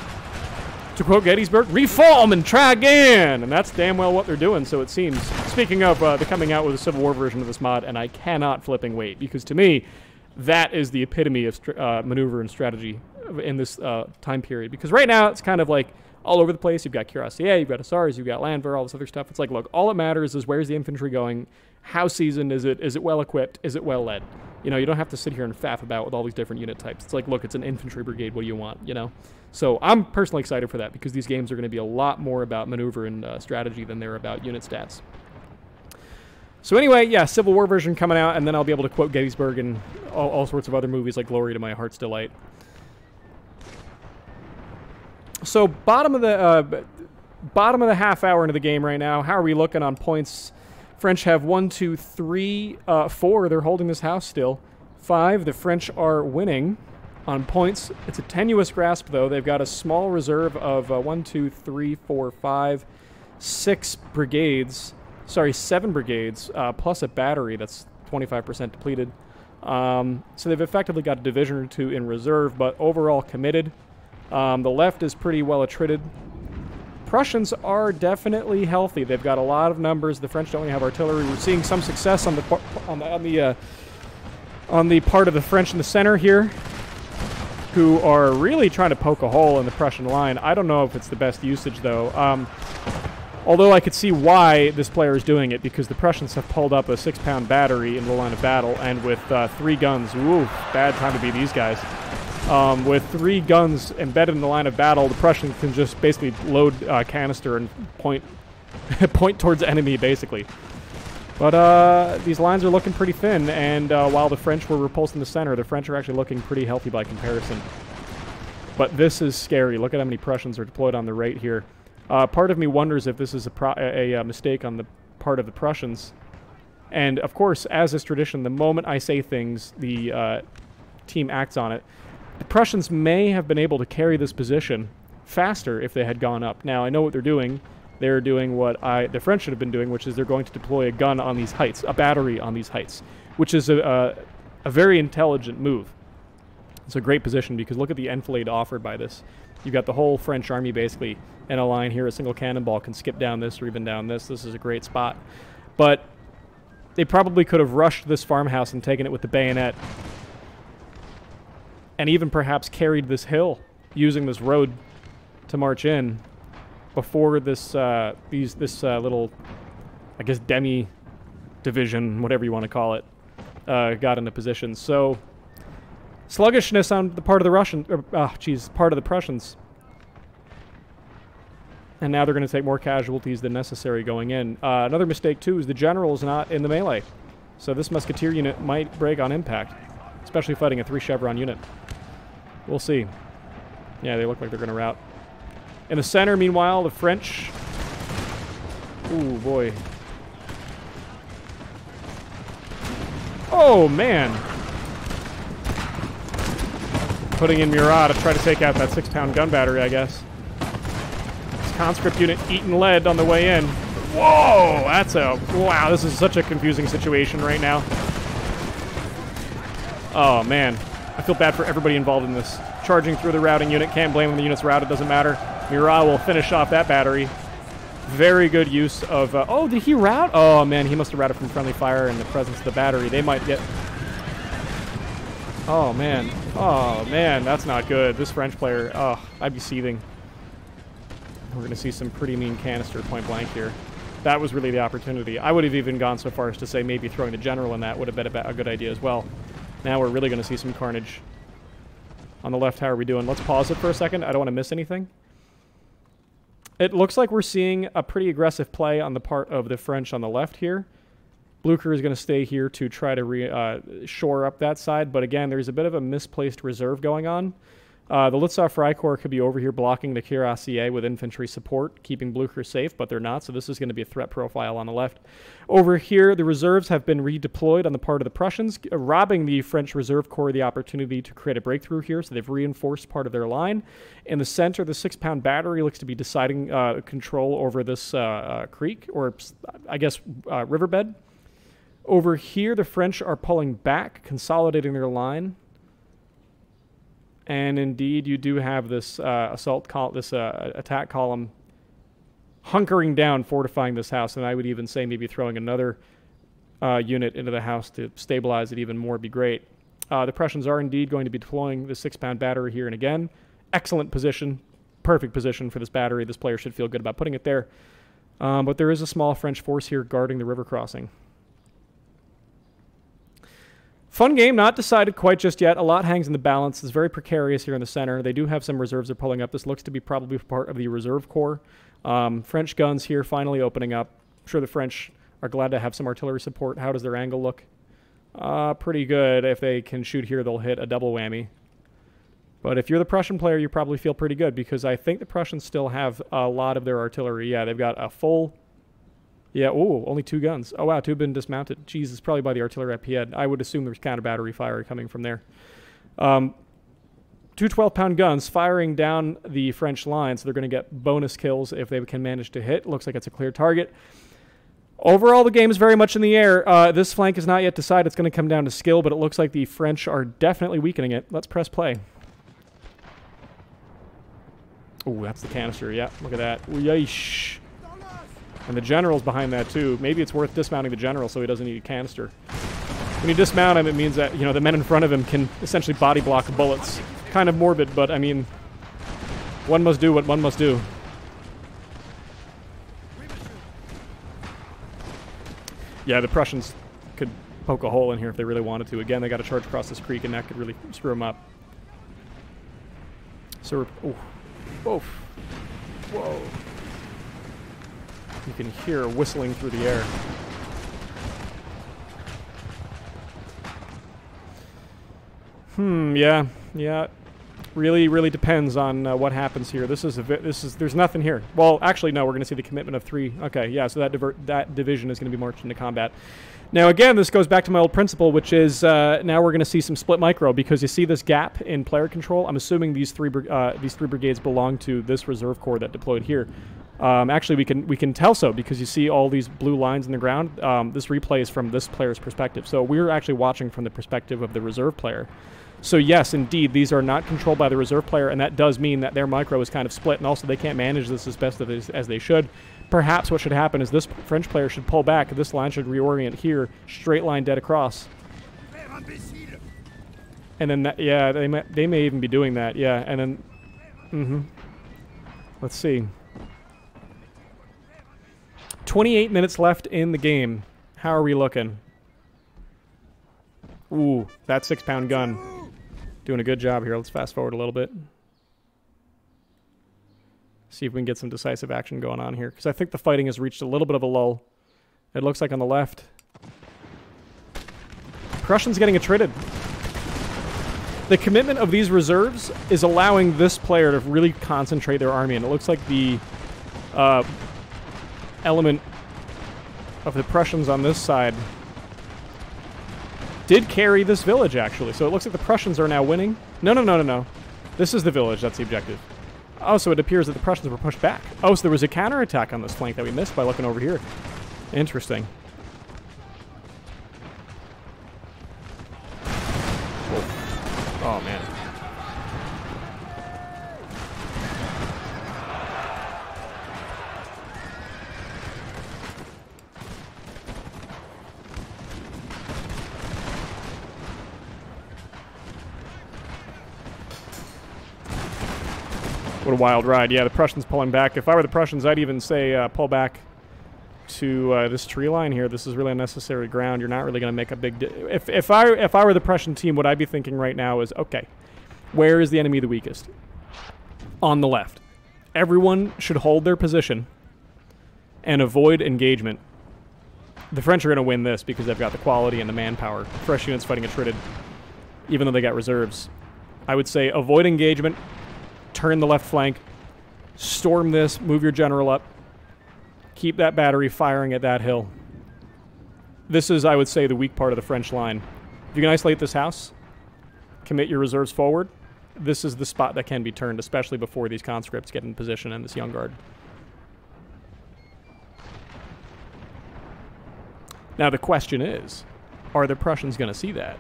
To quote Gettysburg, reform and try again! And that's damn well what they're doing, so it seems. Speaking of, uh, they're coming out with a Civil War version of this mod, and I cannot flipping wait, because to me, that is the epitome of uh, maneuver and strategy in this uh, time period. Because right now, it's kind of like all over the place. You've got Cuirassiers, you've got Hussars, you've got Landwehr, all this other stuff. It's like, look, all that matters is where's the infantry going? How seasoned is it? Is it well-equipped? Is it well-led? You know, you don't have to sit here and faff about with all these different unit types. It's like, look, it's an infantry brigade. What do you want, you know? So I'm personally excited for that, because these games are going to be a lot more about maneuver and uh, strategy than they're about unit stats. So anyway, yeah, Civil War version coming out, and then I'll be able to quote Gettysburg and all, all sorts of other movies like Glory to My Heart's Delight. So bottom of the uh, bottom of the half hour into the game right now, how are we looking on points? French have one, two, three, uh, four. They're holding this house still. Five, the French are winning on points. It's a tenuous grasp, though. They've got a small reserve of uh, one, two, three, four, five, six brigades. Sorry, seven brigades, uh, plus a battery that's twenty-five percent depleted. Um, so they've effectively got a division or two in reserve, but overall committed. Um, the left is pretty well attrited. Prussians are definitely healthy. They've got a lot of numbers. The French don't really have artillery. We're seeing some success on the on the on the, uh, on the part of the French in the center here, who are really trying to poke a hole in the Prussian line. I don't know if it's the best usage though. Um, although I could see why this player is doing it, because the Prussians have pulled up a six-pound battery in the line of battle, and with uh, three guns, ooh, bad time to be these guys. Um, with three guns embedded in the line of battle, the Prussians can just basically load uh, canister and point point towards the enemy, basically. But uh, these lines are looking pretty thin, and uh, while the French were repulsed in the center, the French are actually looking pretty healthy by comparison. But this is scary. Look at how many Prussians are deployed on the right here. Uh, part of me wonders if this is a, pro a, a mistake on the part of the Prussians. And, of course, as is tradition, the moment I say things, the uh, team acts on it. The Prussians may have been able to carry this position faster if they had gone up. Now, I know what they're doing. They're doing what I, the French should have been doing, which is they're going to deploy a gun on these heights, a battery on these heights, which is a, a, a very intelligent move. It's a great position because look at the enfilade offered by this. You've got the whole French army basically in a line here. A single cannonball can skip down this or even down this. This is a great spot. But they probably could have rushed this farmhouse and taken it with the bayonet, and even perhaps carried this hill, using this road to march in before this uh, these this uh, little, I guess, demi division, whatever you want to call it, uh, got into position. So sluggishness on the part of the Russian, or, oh, geez, part of the Prussians, and now they're going to take more casualties than necessary going in. Uh, another mistake too is the general is not in the melee, so this musketeer unit might break on impact, especially fighting a three chevron unit. We'll see. Yeah, they look like they're going to rout. In the center, meanwhile, the French... Ooh, boy. Oh, man! Putting in Murat to try to take out that six-pound gun battery, I guess. This conscript unit eating lead on the way in. Whoa! That's a... Wow, this is such a confusing situation right now. Oh, man. I feel bad for everybody involved in this. Charging through the routing unit. Can't blame them. The unit's routed. Doesn't matter. Murat will finish off that battery. Very good use of... Uh, oh, did he rout? Oh, man. He must have routed from friendly fire and the presence of the battery. They might get... Oh, man. Oh, man. That's not good. This French player... Oh, I'd be seething. We're going to see some pretty mean canister point blank here. That was really the opportunity. I would have even gone so far as to say maybe throwing the general in that would have been a, a good idea as well. Now we're really going to see some carnage. On the left, how are we doing? Let's pause it for a second. I don't want to miss anything. It looks like we're seeing a pretty aggressive play on the part of the French on the left here. Blücher is going to stay here to try to re, uh, shore up that side, but again, there's a bit of a misplaced reserve going on. Uh, the Lützow Freikorps could be over here blocking the cuirassiers with infantry support, keeping Blücher safe, but they're not, so this is going to be a threat profile on the left. Over here, the reserves have been redeployed on the part of the Prussians, uh, robbing the French Reserve Corps the opportunity to create a breakthrough here, so they've reinforced part of their line. In the center, the six-pound battery looks to be deciding uh, control over this uh, uh, creek, or I guess uh, riverbed. Over here, the French are pulling back, consolidating their line. And indeed, you do have this uh, assault col this uh, attack column hunkering down, fortifying this house. And I would even say maybe throwing another uh, unit into the house to stabilize it even more would be great. Uh, the Prussians are indeed going to be deploying the six-pound battery here, and again, excellent position, perfect position for this battery. This player should feel good about putting it there. Um, but there is a small French force here guarding the river crossing. Fun game, not decided quite just yet. A lot hangs in the balance. It's very precarious here in the center. They do have some reserves they're pulling up. This looks to be probably part of the reserve corps. Um, French guns here finally opening up. I'm sure the French are glad to have some artillery support. How does their angle look? Uh, pretty good. If they can shoot here, they'll hit a double whammy. But if you're the Prussian player, you probably feel pretty good because I think the Prussians still have a lot of their artillery. Yeah, they've got a full Yeah, oh, only two guns. Oh, wow, two have been dismounted. Jesus, probably by the artillery up ahead. I would assume there's counter-battery fire coming from there. Um, two twelve-pound guns firing down the French line, so they're going to get bonus kills if they can manage to hit. Looks like it's a clear target. Overall, the game is very much in the air. Uh, this flank is not yet decided. It's going to come down to skill, but it looks like the French are definitely weakening it. Let's press play. Oh, that's the canister. Yeah, look at that. Yeesh. And the general's behind that, too. Maybe it's worth dismounting the general so he doesn't need a canister. When you dismount him, it means that, you know, the men in front of him can essentially body block bullets. Kind of morbid, but, I mean, one must do what one must do. Yeah, the Prussians could poke a hole in here if they really wanted to. Again, they got to charge across this creek, and that could really screw them up. So, oh, whoa, whoa. You can hear whistling through the air. Hmm. Yeah. Yeah. Really, really depends on uh, what happens here. This is a. This is. There's nothing here. Well, actually, no. We're going to see the commitment of three. Okay. Yeah. So that divert, that division is going to be marched into combat. Now, again, this goes back to my old principle, which is uh, now we're going to see some split micro because you see this gap in player control. I'm assuming these three uh, these three brigades belong to this reserve corps that deployed here. Um, actually, we can we can tell so because you see all these blue lines in the ground. Um, this replay is from this player's perspective. So we're actually watching from the perspective of the reserve player. So yes, indeed, these are not controlled by the reserve player, and that does mean that their micro is kind of split, and also they can't manage this as best as, as they should. Perhaps what should happen is this French player should pull back. This line should reorient here, straight line dead across. And then, that, yeah, they may, they may even be doing that, yeah. And then, mm-hmm. Let's see. twenty-eight minutes left in the game. How are we looking? Ooh, that six-pound gun. Doing a good job here. Let's fast forward a little bit. See if we can get some decisive action going on here, because I think the fighting has reached a little bit of a lull. It looks like on the left. Prussians getting attrited. The commitment of these reserves is allowing this player to really concentrate their army, and it looks like the... Uh, element of the Prussians on this side did carry this village, actually. So it looks like the Prussians are now winning. No, no, no, no, no. This is the village. That's the objective. Oh, so it appears that the Prussians were pushed back. Oh, so there was a counterattack on this flank that we missed by looking over here. Interesting. Whoa. Oh, man. What a wild ride. Yeah, the Prussians pulling back. If I were the Prussians, I'd even say uh, pull back to uh, this tree line here. This is really unnecessary ground. You're not really going to make a big... If, if, I, if I were the Prussian team, what I'd be thinking right now is, okay, where is the enemy the weakest? On the left. Everyone should hold their position and avoid engagement. The French are going to win this because they've got the quality and the manpower. Fresh units fighting attrited, even though they got reserves. I would say avoid engagement. Turn the left flank, storm this, move your general up, keep that battery firing at that hill. This is, I would say, the weak part of the French line. If you can isolate this house, commit your reserves forward, this is the spot that can be turned, especially before these conscripts get in position and this young guard. Now the question is, are the Prussians going to see that?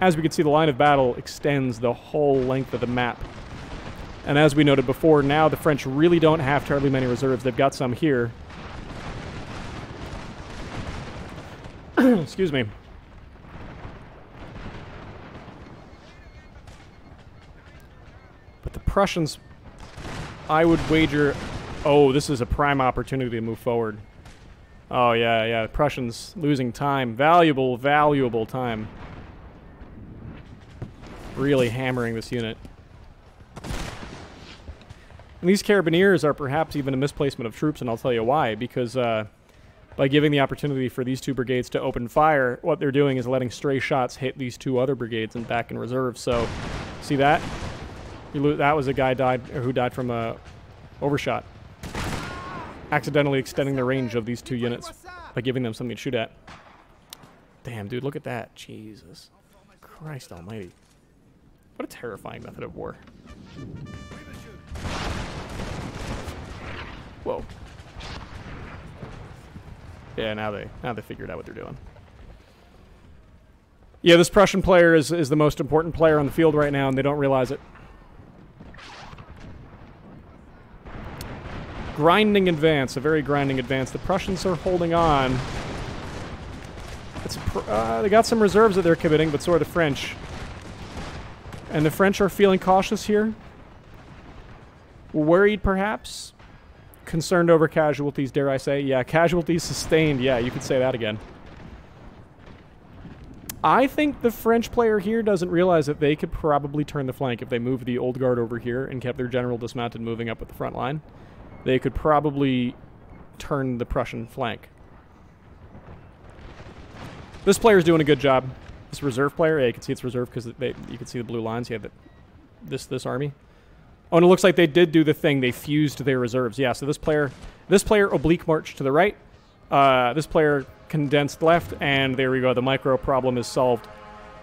As we can see, the line of battle extends the whole length of the map. And as we noted before, now the French really don't have terribly many reserves. They've got some here. Excuse me. But the Prussians, I would wager... Oh, this is a prime opportunity to move forward. Oh, yeah, yeah. The Prussians losing time. Valuable, valuable time. Really hammering this unit. And these Carabineers are perhaps even a misplacement of troops, and I'll tell you why. Because uh, by giving the opportunity for these two brigades to open fire, what they're doing is letting stray shots hit these two other brigades and back in reserve. So, see that? That was a guy died, or who died from a overshot. accidentally extending the range of these two units by giving them something to shoot at. Damn, dude, look at that. Jesus Christ almighty. What a terrifying method of war. Whoa. Yeah, now they now they figured out what they're doing. Yeah, this Prussian player is, is the most important player on the field right now, and they don't realize it. Grinding advance, a very grinding advance. The Prussians are holding on. It's pr uh, they got some reserves that they're committing, but so are the French. And the French are feeling cautious here. Worried, perhaps? Concerned over casualties, dare I say. Yeah, casualties sustained. Yeah, you could say that again. I think the French player here doesn't realize that they could probably turn the flank if they moved the old guard over here and kept their general dismounted moving up with the front line. They could probably turn the Prussian flank. This player's doing a good job. This reserve player, yeah, you can see it's reserve because they, you can see the blue lines. Yeah, the, this this army. Oh, and it looks like they did do the thing. They fused their reserves. Yeah, so this player, this player oblique marched to the right. Uh, this player condensed left, and there we go. The micro problem is solved.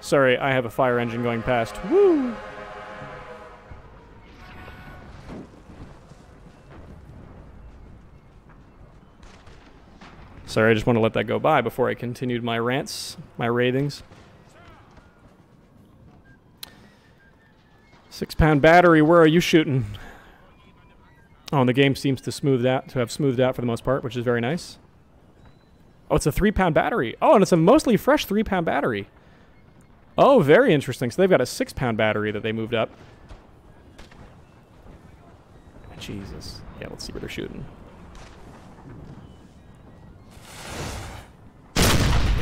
Sorry, I have a fire engine going past. Woo! Sorry, I just want to let that go by before I continued my rants, my ravings. Six-pound battery, where are you shooting? Oh, and the game seems to smooth out, to have smoothed out for the most part, which is very nice. Oh, it's a three-pound battery. Oh, and it's a mostly fresh three-pound battery. Oh, very interesting. So they've got a six-pound battery that they moved up. Jesus. Yeah, let's see where they're shooting.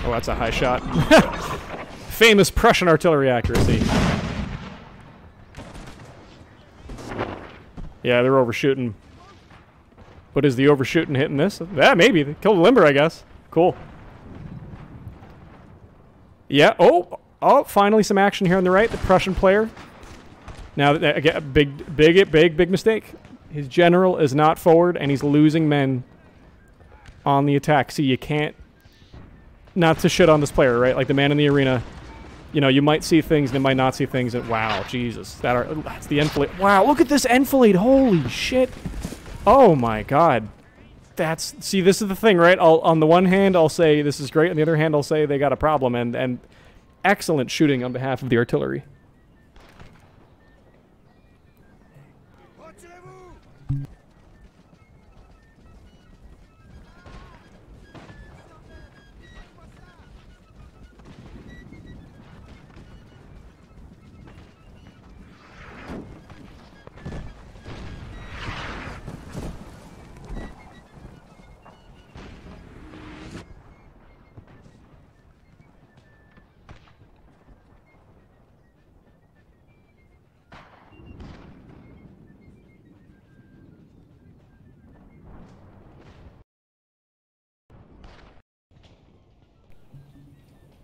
Oh, that's a high shot. Famous Prussian artillery accuracy. Yeah, they're overshooting. But is the overshooting hitting this? Yeah, maybe. They killed a limber, I guess. Cool. Yeah. Oh, oh, finally some action here on the right. The Prussian player. Now, again, big, big, big, big mistake. His general is not forward, and he's losing men on the attack. See, you can't. Not to shit on this player, right? Like the man in the arena. You know, you might see things and you might not see things. And wow, Jesus. That are, that's the enfilade. Wow, look at this enfilade. Holy shit. Oh my god. That's... See, this is the thing, right? I'll, on the one hand, I'll say this is great. On the other hand, I'll say they got a problem. And, and excellent shooting on behalf of the artillery.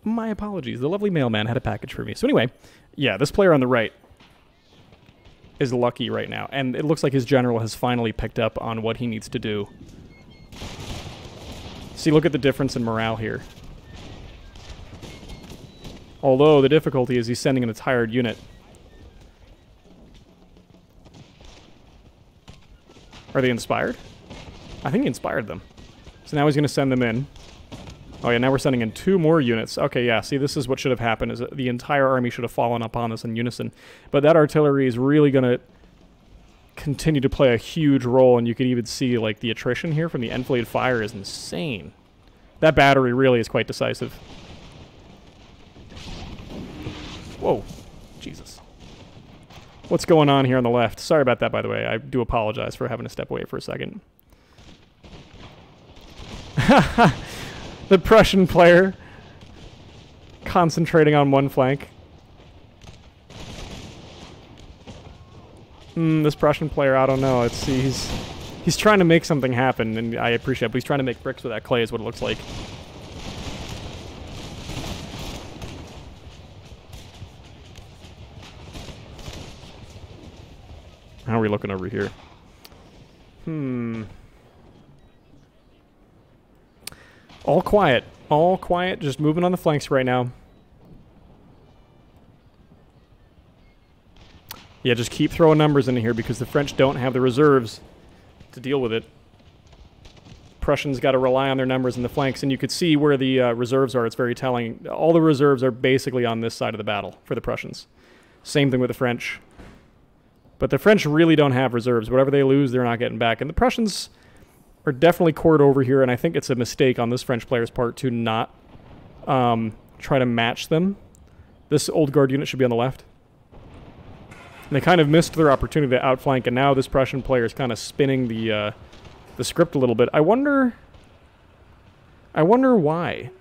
My apologies. The lovely mailman had a package for me. So anyway, yeah, this player on the right is lucky right now. And it looks like his general has finally picked up on what he needs to do. See, look at the difference in morale here. Although the difficulty is he's sending an entire unit. Are they inspired? I think he inspired them. So now he's going to send them in. Oh yeah, now we're sending in two more units. Okay, yeah, see, this is what should have happened, is that the entire army should have fallen upon this in unison. But that artillery is really going to continue to play a huge role, and you can even see, like, the attrition here from the enfilade fire is insane. That battery really is quite decisive. Whoa. Jesus. What's going on here on the left? Sorry about that, by the way. I do apologize for having to step away for a second. Haha! The Prussian player concentrating on one flank. Mm, this Prussian player, I don't know. Let's see, he's, he's trying to make something happen, and I appreciate it, but he's trying to make bricks with that clay is what it looks like. How are we looking over here? Hmm. All quiet. All quiet. Just moving on the flanks right now. Yeah, just keep throwing numbers into here because the French don't have the reserves to deal with it. Prussians got to rely on their numbers in the flanks, and you could see where the uh, reserves are. It's very telling. All the reserves are basically on this side of the battle for the Prussians. Same thing with the French. But the French really don't have reserves. Whatever they lose, they're not getting back. And the Prussians are definitely cored over here, and I think it's a mistake on this French player's part to not um, try to match them. This Old Guard unit should be on the left. And they kind of missed their opportunity to outflank, and now this Prussian player is kind of spinning the uh, the script a little bit. I wonder... I wonder why.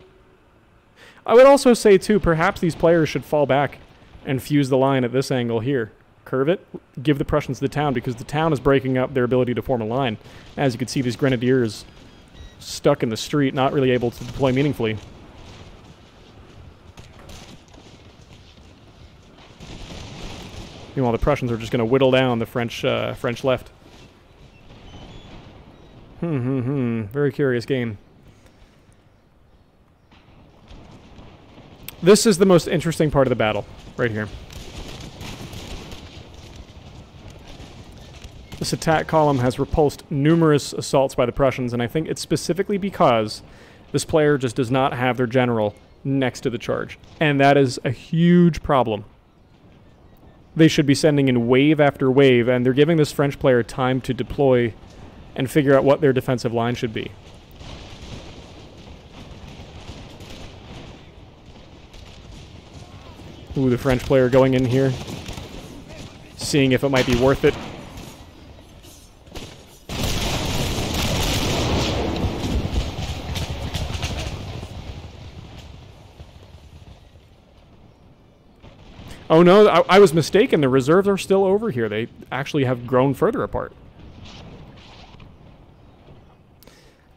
I would also say, too, perhaps these players should fall back and fuse the line at this angle here. Curve it, give the Prussians the town, because the town is breaking up their ability to form a line. As you can see, these grenadiers stuck in the street, not really able to deploy meaningfully. Meanwhile, the Prussians are just going to whittle down the French uh, French left. Hmm, hmm, hmm. Very curious game. This is the most interesting part of the battle, right here. This attack column has repulsed numerous assaults by the Prussians, and I think it's specifically because this player just does not have their general next to the charge. And that is a huge problem. They should be sending in wave after wave, and they're giving this French player time to deploy and figure out what their defensive line should be. Ooh, the French player going in here, seeing if it might be worth it. Oh no, I, I was mistaken. The reserves are still over here. They actually have grown further apart.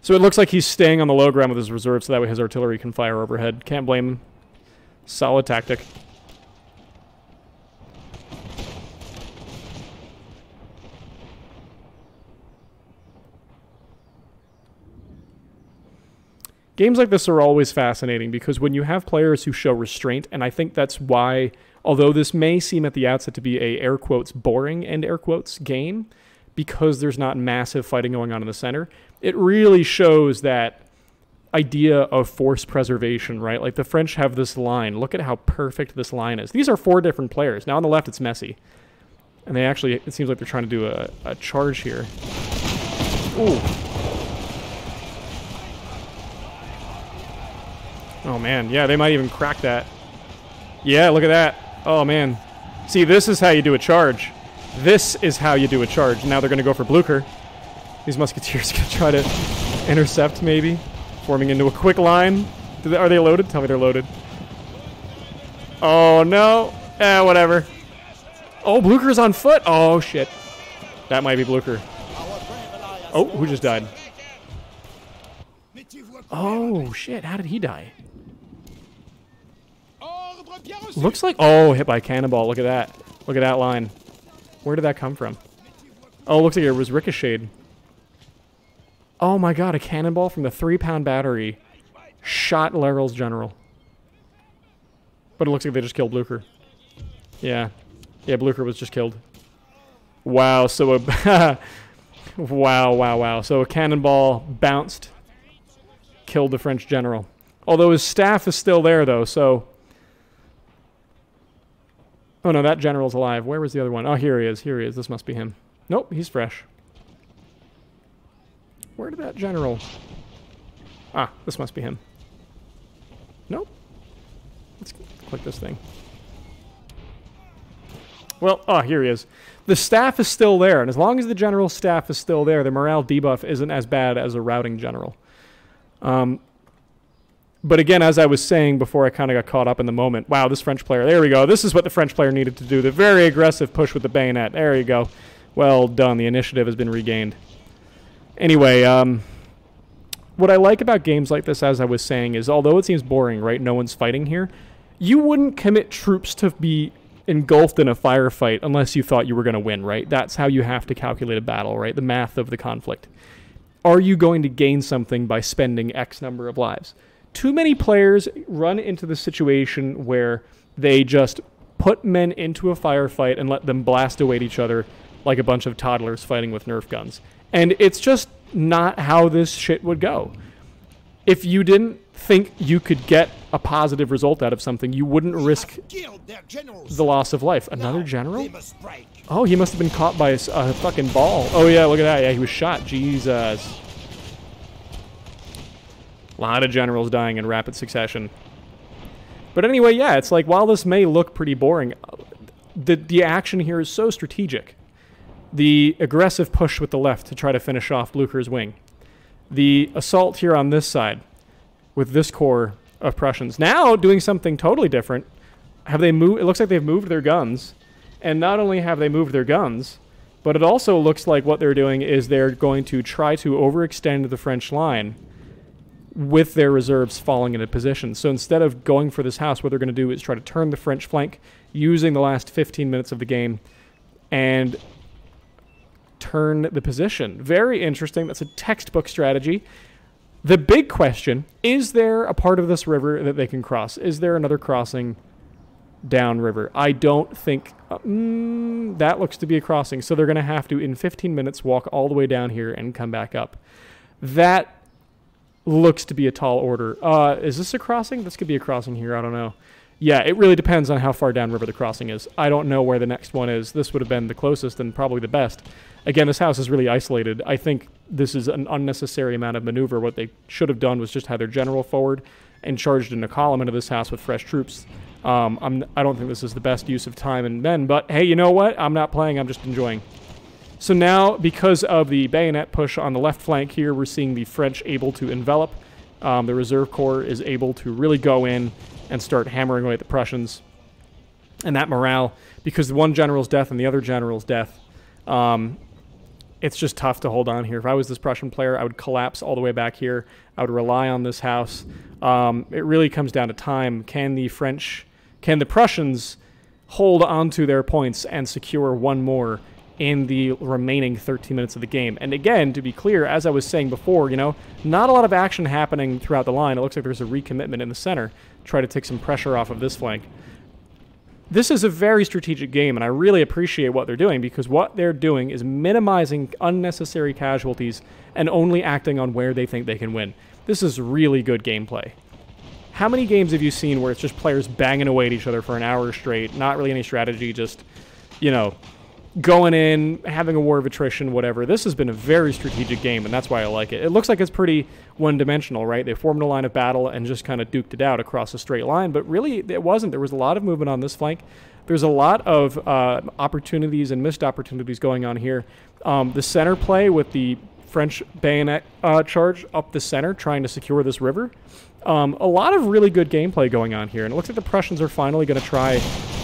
So it looks like he's staying on the low ground with his reserves so that way his artillery can fire overhead. Can't blame him. Solid tactic. Games like this are always fascinating because when you have players who show restraint, and I think that's why, although this may seem at the outset to be a air quotes boring and air quotes game, because there's not massive fighting going on in the center, it really shows that idea of force preservation, right? Like the French have this line. Look at how perfect this line is. These are four different players. Now on the left, it's messy. And they actually, it seems like they're trying to do a, a charge here. Ooh. Oh man, yeah, they might even crack that. Yeah, look at that. Oh, man. See, this is how you do a charge. This is how you do a charge. Now they're going to go for Blücher. These musketeers are going to try to intercept, maybe. Forming into a quick line. Do they, are they loaded? Tell me they're loaded. Oh, no. Eh, whatever. Oh, Blücher's on foot. Oh, shit. That might be Blücher. Oh, who just died? Oh, shit. How did he die? Looks like... Oh, hit by cannonball. Look at that. Look at that line. Where did that come from? Oh, looks like it was ricocheted. Oh my god, a cannonball from the three-pound battery shot Leryl's general. But it looks like they just killed Blücher. Yeah. Yeah, Blücher was just killed. Wow, so a... wow, wow, wow. So a cannonball bounced, killed the French general. Although his staff is still there, though, so... Oh no, that general's alive. Where was the other one? Oh, here he is. Here he is. This must be him. Nope, he's fresh. Where did that general... Ah, this must be him. Nope. Let's click this thing. Well, oh, here he is. The staff is still there, and as long as the general's staff is still there, the morale debuff isn't as bad as a routing general. Um... But again, as I was saying before, I kind of got caught up in the moment. Wow, this French player. There we go. This is what the French player needed to do. The very aggressive push with the bayonet. There you go. Well done. The initiative has been regained. Anyway, um, what I like about games like this, as I was saying, is although it seems boring, right? No one's fighting here. You wouldn't commit troops to be engulfed in a firefight unless you thought you were going to win, right? That's how you have to calculate a battle, right? The math of the conflict. are you going to gain something by spending X number of lives? Too many players run into the situation where they just put men into a firefight and let them blast away at each other like a bunch of toddlers fighting with Nerf guns. And it's just not how this shit would go. If you didn't think you could get a positive result out of something, you wouldn't risk the loss of life. Another general? Oh, he must have been caught by a, a fucking ball. Oh yeah, look at that. Yeah, he was shot. Jesus. A lot of generals dying in rapid succession. But anyway, yeah, it's like, while this may look pretty boring, the, the action here is so strategic. The aggressive push with the left to try to finish off Blücher's wing. The assault here on this side with this corps of Prussians. Now doing something totally different. Have they moved? It looks like they've moved their guns. And not only have they moved their guns, but it also looks like what they're doing is they're going to try to overextend the French line with their reserves falling into position. So instead of going for this house, what they're going to do is try to turn the French flank using the last fifteen minutes of the game and turn the position. Very interesting. That's a textbook strategy. The big question, is there a part of this river that they can cross? Is there another crossing downriver? I don't think... Uh, mm, that looks to be a crossing. So they're going to have to, in fifteen minutes, walk all the way down here and come back up. That looks to be a tall order. Uh, is this a crossing? This could be a crossing here. I don't know. Yeah, it really depends on how far downriver the crossing is. I don't know where the next one is. This would have been the closest and probably the best. Again, this house is really isolated. I think this is an unnecessary amount of maneuver. What they should have done was just had their general forward and charged in a column into this house with fresh troops. Um, I'm, I don't think this is the best use of time and men, but hey, you know what? I'm not playing. I'm just enjoying. So now, because of the bayonet push on the left flank here, we're seeing the French able to envelop. Um, the Reserve Corps is able to really go in and start hammering away at the Prussians. And that morale, because one general's death and the other general's death, um, it's just tough to hold on here. If I was this Prussian player, I would collapse all the way back here. I would rely on this house. Um, it really comes down to time. Can the French, can the Prussians hold on to their points and secure one more in the remaining thirteen minutes of the game? And again, to be clear, as I was saying before, you know, not a lot of action happening throughout the line. It looks like there's a recommitment in the center. Try to take some pressure off of this flank. This is a very strategic game, and I really appreciate what they're doing, because what they're doing is minimizing unnecessary casualties and only acting on where they think they can win. This is really good gameplay. How many games have you seen where it's just players banging away at each other for an hour straight, not really any strategy, just, you know, going in, having a war of attrition, whatever. This has been a very strategic game, and that's why I like it. It looks like it's pretty one-dimensional, right? They formed a line of battle and just kind of duked it out across a straight line, but really it wasn't. There was a lot of movement on this flank. There's a lot of uh, opportunities and missed opportunities going on here. Um, the center play with the French bayonet uh, charge up the center, trying to secure this river. Um, a lot of really good gameplay going on here, and it looks like the Prussians are finally going to try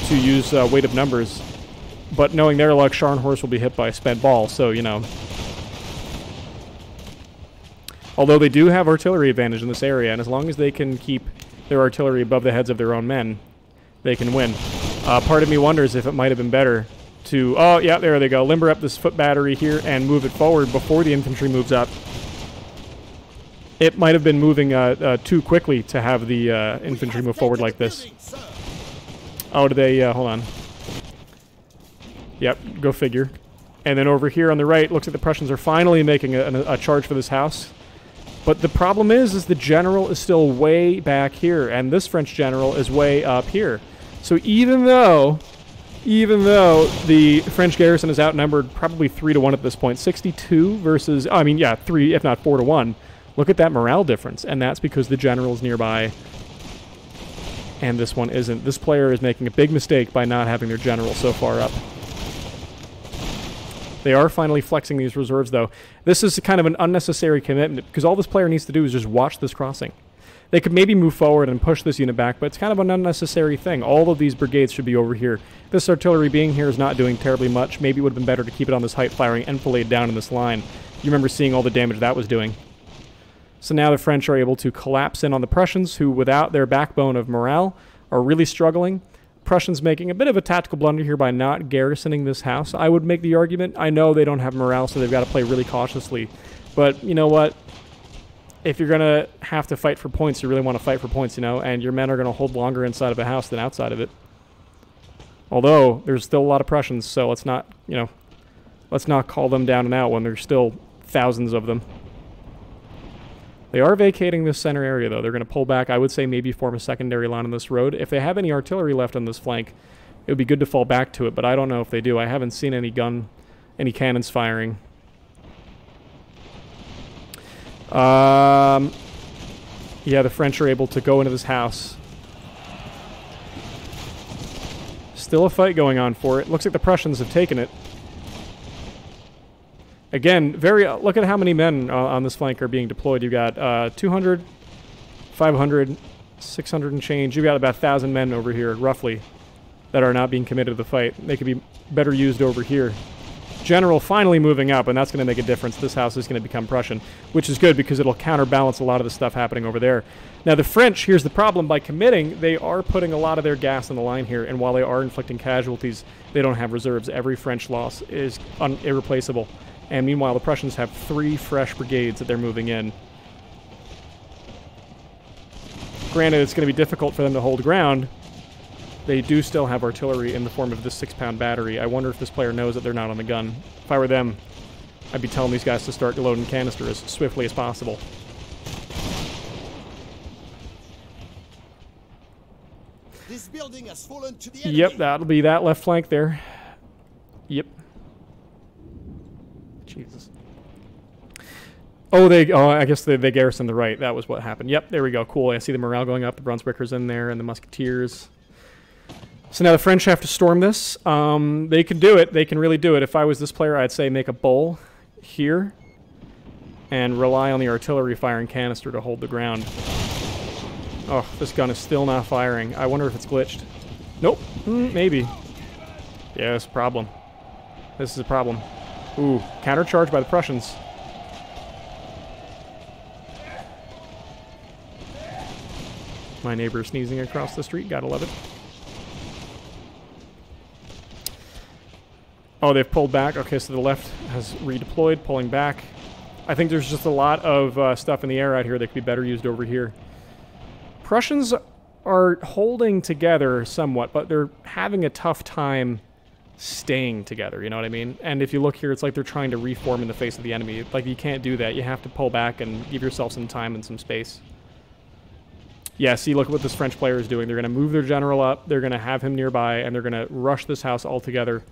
to use uh, weight of numbers. But knowing their luck, Scharnhorst will be hit by a spent ball, so, you know. Although they do have artillery advantage in this area, and as long as they can keep their artillery above the heads of their own men, they can win. Uh, part of me wonders if it might have been better to... Oh, yeah, there they go. Limber up this foot battery here and move it forward before the infantry moves up. It might have been moving uh, uh, too quickly to have the uh, infantry move forward like this. Oh, did they... Uh, hold on. Yep, go figure. And then over here on the right, looks like the Prussians are finally making a, a, a charge for this house. But the problem is, is the general is still way back here, and this French general is way up here. So even though, even though the French garrison is outnumbered probably three to one at this point, sixty-two versus, I mean, yeah, three, if not four to one. Look at that morale difference, and that's because the general is nearby, and this one isn't. This player is making a big mistake by not having their general so far up. They are finally flexing these reserves, though. This is kind of an unnecessary commitment, because all this player needs to do is just watch this crossing. They could maybe move forward and push this unit back, but it's kind of an unnecessary thing. All of these brigades should be over here. This artillery being here is not doing terribly much. Maybe it would have been better to keep it on this height, firing enfilade down in this line. You remember seeing all the damage that was doing. So now the French are able to collapse in on the Prussians, who, without their backbone of morale, are really struggling. Prussians making a bit of a tactical blunder here by not garrisoning this house. I would make the argument. I know they don't have morale, so they've got to play really cautiously. But you know what? If you're going to have to fight for points, you really want to fight for points, you know? And your men are going to hold longer inside of a house than outside of it. Although, there's still a lot of Prussians, so let's not, you know, let's not call them down and out when there's still thousands of them. They are vacating this center area, though. They're going to pull back, I would say, maybe form a secondary line on this road. If they have any artillery left on this flank, it would be good to fall back to it, but I don't know if they do. I haven't seen any gun, any cannons firing. Um, yeah, the French are able to go into this house. Still a fight going on for it. Looks like the Prussians have taken it. Again, very. Uh, look at how many men uh, on this flank are being deployed. You've got uh, two hundred, five hundred, six hundred and change. You've got about one thousand men over here, roughly, that are not being committed to the fight. They could be better used over here. General finally moving up, and that's going to make a difference. This house is going to become Prussian, which is good because it'll counterbalance a lot of the stuff happening over there. Now, the French, here's the problem. By committing, they are putting a lot of their gas on the line here, and while they are inflicting casualties, they don't have reserves. Every French loss is un irreplaceable. And meanwhile, the Prussians have three fresh brigades that they're moving in. Granted, it's going to be difficult for them to hold ground. They do still have artillery in the form of this six-pound battery. I wonder if this player knows that they're not on the gun. If I were them, I'd be telling these guys to start loading canister as swiftly as possible. This building has fallen to the enemy. Yep, that'll be that left flank there. Yep. Jesus. Oh, they. Oh, I guess they, they garrisoned the right. That was what happened. Yep, there we go. Cool. I see the morale going up. The Brunswickers in there and the Musketeers. So now the French have to storm this. Um, they can do it. They can really do it. If I was this player, I'd say make a bowl here and rely on the artillery firing canister to hold the ground. Oh, this gun is still not firing. I wonder if it's glitched. Nope. Mm, maybe. Yeah, it's a problem. This is a problem. Ooh, countercharge by the Prussians. My neighbor sneezing across the street. Gotta love it. Oh, they've pulled back. Okay, so the left has redeployed, pulling back. I think there's just a lot of uh, stuff in the air out here that could be better used over here. Prussians are holding together somewhat, but they're having a tough time staying together, you know what I mean? And if you look here, it's like they're trying to reform in the face of the enemy. Like, you can't do that. You have to pull back and give yourself some time and some space. Yeah, see, look what this French player is doing. They're going to move their general up, they're going to have him nearby, and they're going to rush this house altogether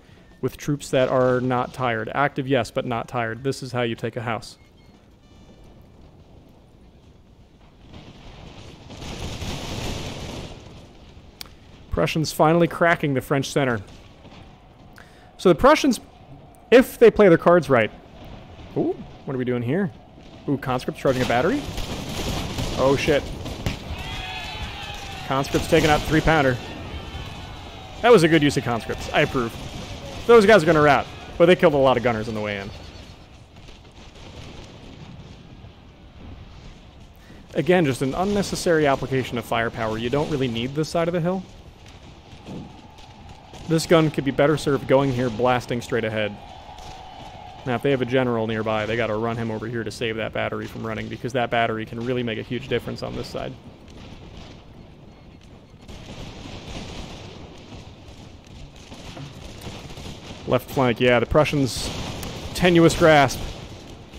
with troops that are not tired. Active, yes, but not tired. This is how you take a house. Prussians finally cracking the French center. So the Prussians, if they play their cards right... Ooh, what are we doing here? Ooh, conscripts charging a battery? Oh, shit. Conscripts taking out the three-pounder. That was a good use of conscripts. I approve. Those guys are going to rout, but they killed a lot of gunners on the way in. Again, just an unnecessary application of firepower. You don't really need this side of the hill. This gun could be better served going here, blasting straight ahead. Now, if they have a general nearby, they got to run him over here to save that battery from running, because that battery can really make a huge difference on this side. Left flank, yeah, the Prussians, tenuous grasp.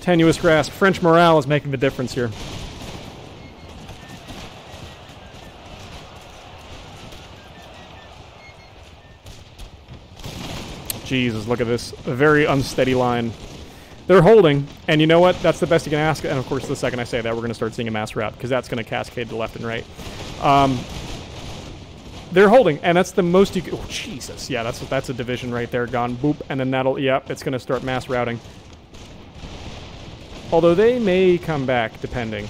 Tenuous grasp. French morale is making the difference here. Jesus, look at this. A very unsteady line. They're holding, and you know what? That's the best you can ask. And of course, the second I say that, we're going to start seeing a mass rout, because that's going to cascade to left and right. Um... They're holding, and that's the most you can... Oh, Jesus. Yeah, that's, that's a division right there. Gone. Boop. And then that'll... Yep, it's going to start mass routing. Although they may come back, depending.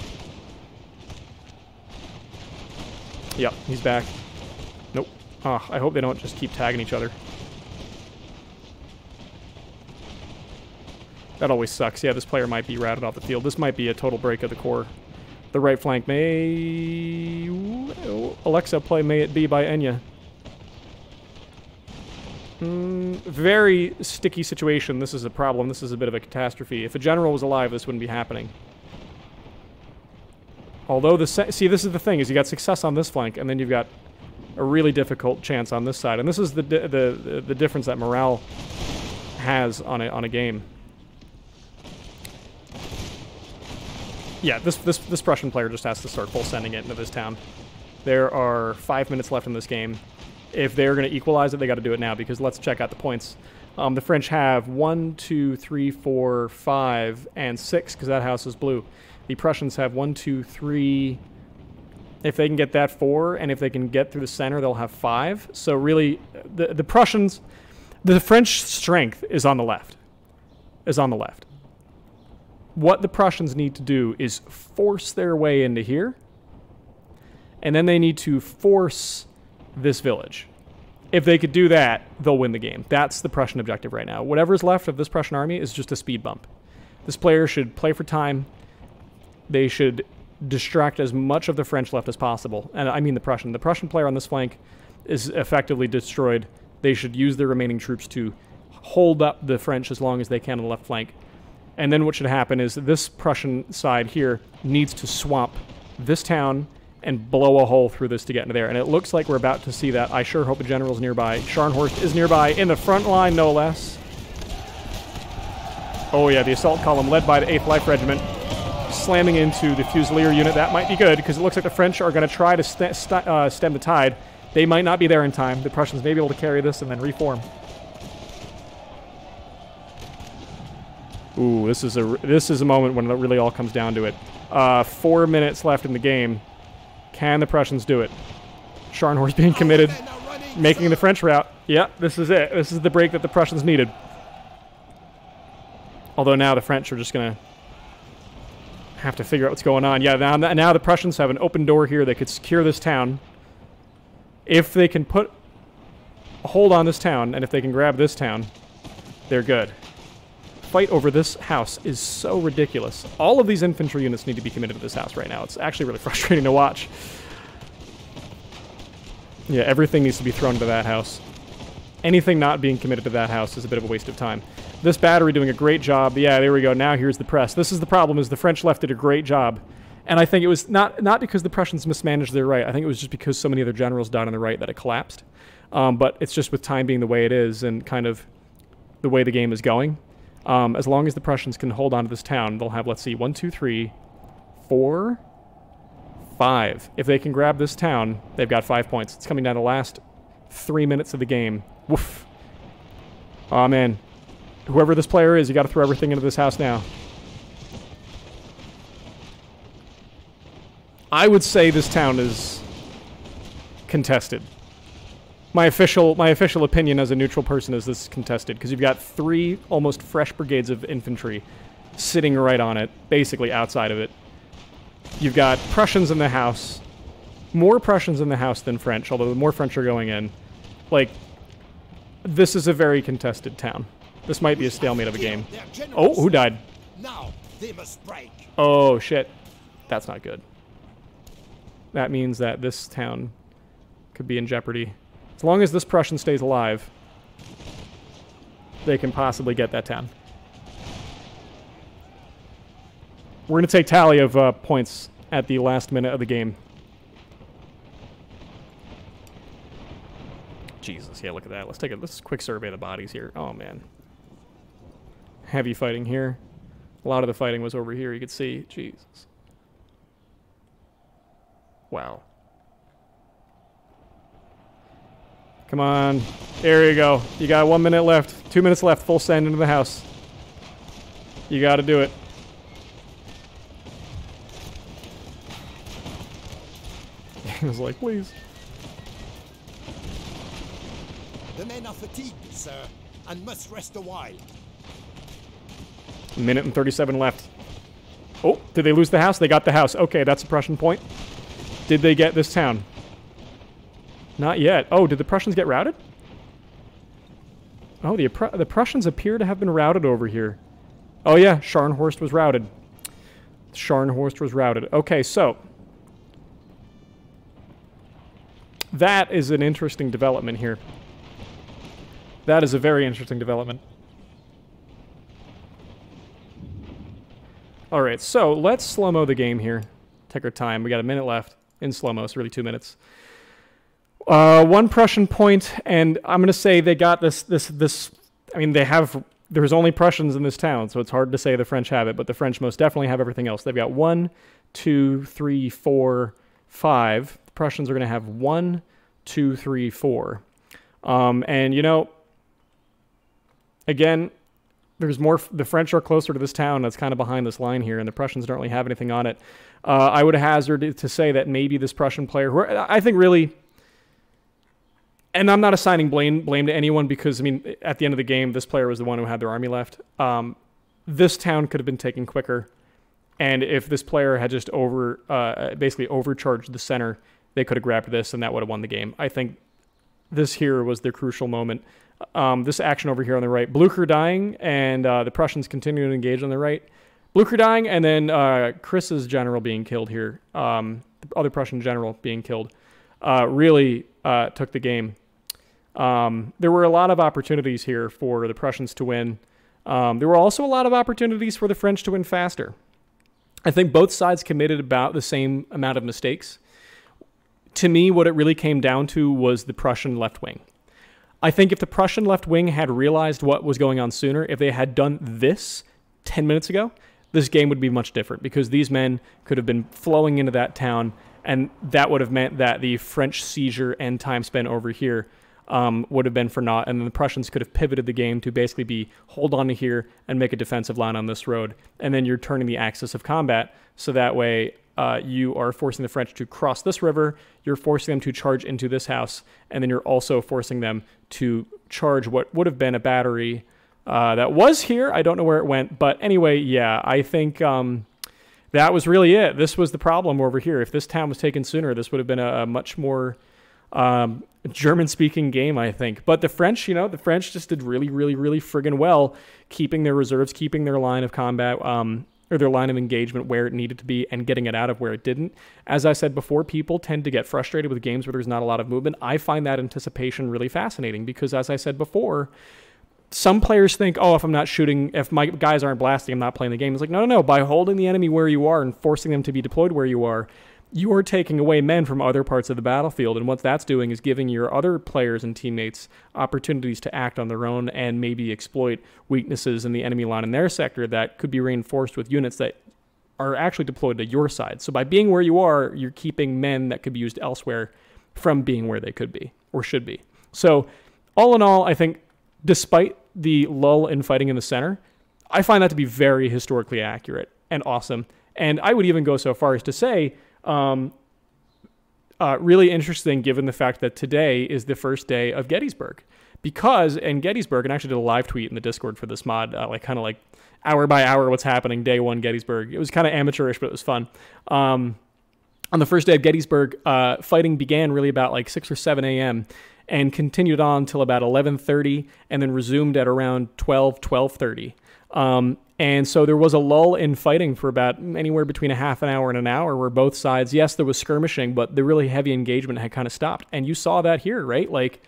Yep, he's back. Nope. Oh, I hope they don't just keep tagging each other. That always sucks. Yeah, this player might be routed off the field. This might be a total break of the core. The right flank may... Alexa, play May It Be by Enya. Mm, very sticky situation. This is a problem. This is a bit of a catastrophe. If a general was alive, this wouldn't be happening. Although the se see, this is the thing: is you got success on this flank, and then you've got a really difficult chance on this side. And this is the di the, the the difference that morale has on a on a game. Yeah, this this this Prussian player just has to start full sending it into this town. There are five minutes left in this game. If they're going to equalize it, they got to do it now, because let's check out the points. Um, the French have one, two, three, four, five, and six, because that house is blue. The Prussians have one, two, three. If they can get that, four, and if they can get through the center, they'll have five. So really, the the Prussians, the French strength is on the left. Is on the left. What the Prussians need to do is force their way into here, and then they need to force this village. If they could do that, they'll win the game. That's the Prussian objective right now. Whatever's left of this Prussian army is just a speed bump. This player should play for time. They should distract as much of the French left as possible. And I mean the Prussian. The Prussian player on this flank is effectively destroyed. They should use their remaining troops to hold up the French as long as they can on the left flank. And then what should happen is this Prussian side here needs to swamp this town and blow a hole through this to get into there. And it looks like we're about to see that. I sure hope a general's nearby. Scharnhorst is nearby, in the front line, no less. Oh yeah, the assault column led by the eighth Life Regiment, slamming into the Fusilier unit. That might be good, because it looks like the French are going to try to st st uh, stem the tide. They might not be there in time. The Prussians may be able to carry this and then reform. Ooh, this is a, this is a moment when it really all comes down to it. Uh, four minutes left in the game. Can the Prussians do it? Scharnhorst being committed, making the French rout. Yep, this is it. This is the break that the Prussians needed. Although now the French are just going to have to figure out what's going on. Yeah, now, now the Prussians have an open door here. They could secure this town. If they can put a hold on this town, and if they can grab this town, they're good. Fight over this house is so ridiculous. All of these infantry units need to be committed to this house right now. It's actually really frustrating to watch. Yeah, everything needs to be thrown into that house. Anything not being committed to that house is a bit of a waste of time. This battery doing a great job. Yeah, there we go. Now here's the press. This is the problem, is the French left did a great job. And I think it was not, not because the Prussians mismanaged their right. I think it was just because so many other generals died on the right that it collapsed. Um, but it's just with time being the way it is and kind of the way the game is going. Um, as long as the Prussians can hold on to this town, they'll have, let's see, one, two, three, four, five. If they can grab this town, they've got five points. It's coming down to the last three minutes of the game. Woof. Aw, man. Whoever this player is, you got to throw everything into this house now. I would say this town is contested. My official, my official opinion as a neutral person is this is contested, because you've got three almost fresh brigades of infantry sitting right on it, basically outside of it. You've got Prussians in the house. More Prussians in the house than French, although more French are going in. Like, this is a very contested town. This might be a stalemate of a game. Oh, who died? Now they must break. Oh, shit. That's not good. That means that this town could be in jeopardy. As long as this Prussian stays alive, they can possibly get that town. We're going to take tally of uh, points at the last minute of the game. Jesus, yeah, look at that. Let's take a let's quick survey of the bodies here. Oh, man. Heavy fighting here. A lot of the fighting was over here, you could see. Jesus. Wow. Come on. There you go. You got one minute left. Two minutes left. Full send into the house. You got to do it. I was like, please. The men are fatigued, sir, and must rest a while. A minute and thirty-seven left. Oh, did they lose the house? They got the house. Okay, that's a Prussian point. Did they get this town? Not yet. Oh, did the Prussians get routed? Oh, the, the Prussians appear to have been routed over here. Oh yeah, Scharnhorst was routed. Scharnhorst was routed. Okay, so that is an interesting development here. That is a very interesting development. Alright, so let's slow-mo the game here. Take our time. We got a minute left in slow-mo. It's really two minutes. Uh, one Prussian point, and I'm going to say they got this, this, this, I mean, they have, there's only Prussians in this town, so it's hard to say the French have it, but the French most definitely have everything else. They've got one, two, three, four, five. The Prussians are going to have one, two, three, four. Um, and, you know, again, there's more, the French are closer to this town that's kind of behind this line here, and the Prussians don't really have anything on it. Uh, I would hazard to say that maybe this Prussian player, who I think really, and I'm not assigning blame blame to anyone because, I mean, at the end of the game, this player was the one who had their army left. Um, this town could have been taken quicker, and if this player had just over, uh, basically overcharged the center, they could have grabbed this, and that would have won the game. I think this here was the crucial moment. Um, this action over here on the right, Blücher dying, and uh, the Prussians continuing to engage on the right. Blücher dying, and then uh, Chris's general being killed here, um, the other Prussian general being killed, uh, really uh, took the game. Um, there were a lot of opportunities here for the Prussians to win. Um, there were also a lot of opportunities for the French to win faster. I think both sides committed about the same amount of mistakes. To me, what it really came down to was the Prussian left wing. I think if the Prussian left wing had realized what was going on sooner, if they had done this ten minutes ago, this game would be much different because these men could have been flowing into that town, and that would have meant that the French seizure and time spent over here um, would have been for naught, and then the Prussians could have pivoted the game to basically be hold on to here and make a defensive line on this road, and then you're turning the axis of combat so that way Uh, you are forcing the French to cross this river, you're forcing them to charge into this house, and then you're also forcing them to charge what would have been a battery uh, that was here. I don't know where it went, but anyway, yeah, I think um, that was really it. This was the problem over here. If this town was taken sooner, this would have been a, a much more um, German-speaking game, I think. But the French, you know, the French just did really, really, really friggin' well, keeping their reserves, keeping their line of combat, um, or their line of engagement where it needed to be and getting it out of where it didn't. As I said before, people tend to get frustrated with games where there's not a lot of movement. I find that anticipation really fascinating because, as I said before, some players think, oh, if I'm not shooting, if my guys aren't blasting, I'm not playing the game. It's like, no, no, no. By holding the enemy where you are and forcing them to be deployed where you are, you are taking away men from other parts of the battlefield. And what that's doing is giving your other players and teammates opportunities to act on their own and maybe exploit weaknesses in the enemy line in their sector that could be reinforced with units that are actually deployed to your side. So by being where you are, you're keeping men that could be used elsewhere from being where they could be or should be. So all in all, I think despite the lull in fighting in the center, I find that to be very historically accurate and awesome. And I would even go so far as to say, Um, uh, really interesting given the fact that today is the first day of Gettysburg. Because in Gettysburg, and I actually did a live tweet in the Discord for this mod, uh, like kind of like hour by hour what's happening, day one Gettysburg. It was kind of amateurish, but it was fun. Um, on the first day of Gettysburg, uh, fighting began really about like six or seven A M and continued on till about eleven thirty and then resumed at around twelve, twelve thirty. Um, and so there was a lull in fighting for about anywhere between a half an hour and an hour where both sides, yes, there was skirmishing, but the really heavy engagement had kind of stopped. And you saw that here, right? Like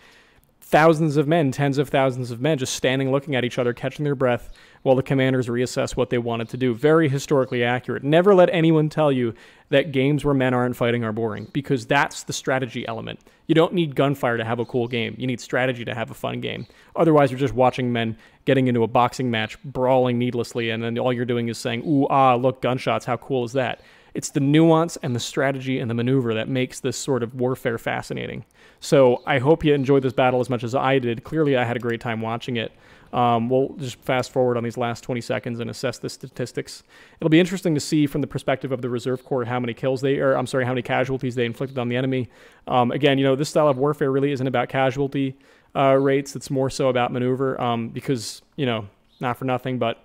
thousands of men, tens of thousands of men just standing, looking at each other, catching their breath while the commanders reassess what they wanted to do. Very historically accurate. Never let anyone tell you that games where men aren't fighting are boring because that's the strategy element. You don't need gunfire to have a cool game. You need strategy to have a fun game. Otherwise, you're just watching men getting into a boxing match, brawling needlessly, and then all you're doing is saying, ooh, ah, look, gunshots, how cool is that? It's the nuance and the strategy and the maneuver that makes this sort of warfare fascinating. So I hope you enjoyed this battle as much as I did. Clearly, I had a great time watching it. Um, we'll just fast forward on these last twenty seconds and assess the statistics. It'll be interesting to see from the perspective of the Reserve Corps how many kills they, or I'm sorry, how many casualties they inflicted on the enemy. Um, again, you know, this style of warfare really isn't about casualty uh, rates. It's more so about maneuver um, because, you know, not for nothing, but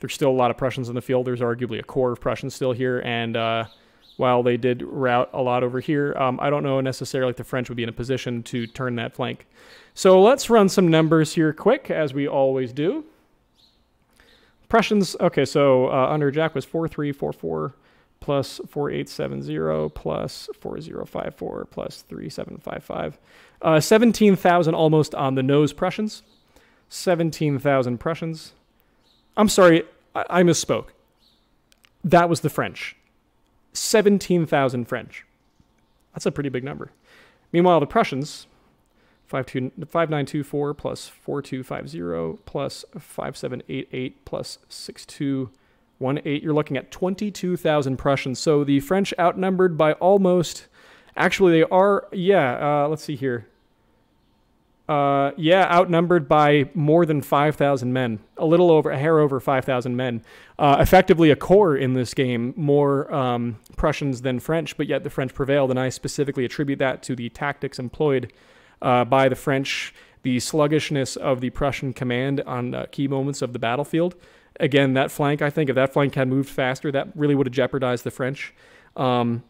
there's still a lot of Prussians in the field. There's arguably a core of Prussians still here, and uh, while they did rout a lot over here, um, I don't know necessarily if the French would be in a position to turn that flank. So let's run some numbers here quick, as we always do. Prussians, okay, so uh, under Jack was four three, four four, plus four eight seven zero plus four zero five four plus three seven five five. Uh, seventeen thousand almost on the nose Prussians. seventeen thousand Prussians. I'm sorry, I, I misspoke. That was the French. seventeen thousand French. That's a pretty big number. Meanwhile, the Prussians, five nine two four plus four two five zero plus five seven eight eight plus six two one eight. You're looking at twenty-two thousand Prussians. So the French outnumbered by almost... Actually, they are... Yeah, uh, let's see here. Uh, yeah, outnumbered by more than five thousand men. A little over, a hair over five thousand men. Uh, effectively a corps in this game. More um, Prussians than French, but yet the French prevailed. And I specifically attribute that to the tactics employed Uh, by the French, the sluggishness of the Prussian command on uh, key moments of the battlefield. Again, that flank, I think if that flank had moved faster, that really would have jeopardized the French. Um,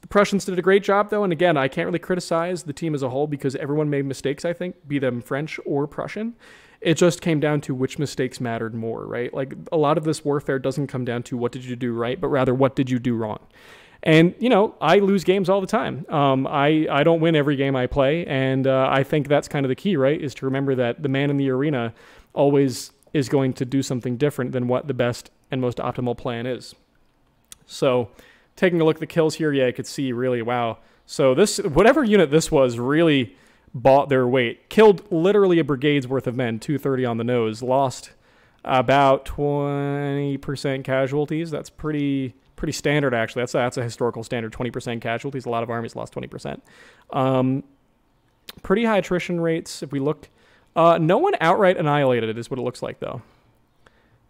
the Prussians did a great job, though, and again, I can't really criticize the team as a whole because everyone made mistakes, I think, be them French or Prussian. It just came down to which mistakes mattered more, right? Like, a lot of this warfare doesn't come down to what did you do right, but rather what did you do wrong. And, you know, I lose games all the time. Um, I, I don't win every game I play, and uh, I think that's kind of the key, right, is to remember that the man in the arena always is going to do something different than what the best and most optimal plan is. So taking a look at the kills here, yeah, I could see really, wow. So this, whatever unit this was, really bought their weight. Killed literally a brigade's worth of men, two thirty on the nose. Lost about twenty percent casualties. That's pretty... pretty standard, actually. That's a, that's a historical standard, twenty percent casualties. A lot of armies lost twenty percent. Um, pretty high attrition rates, if we looked. Uh, no one outright annihilated it, is what it looks like, though.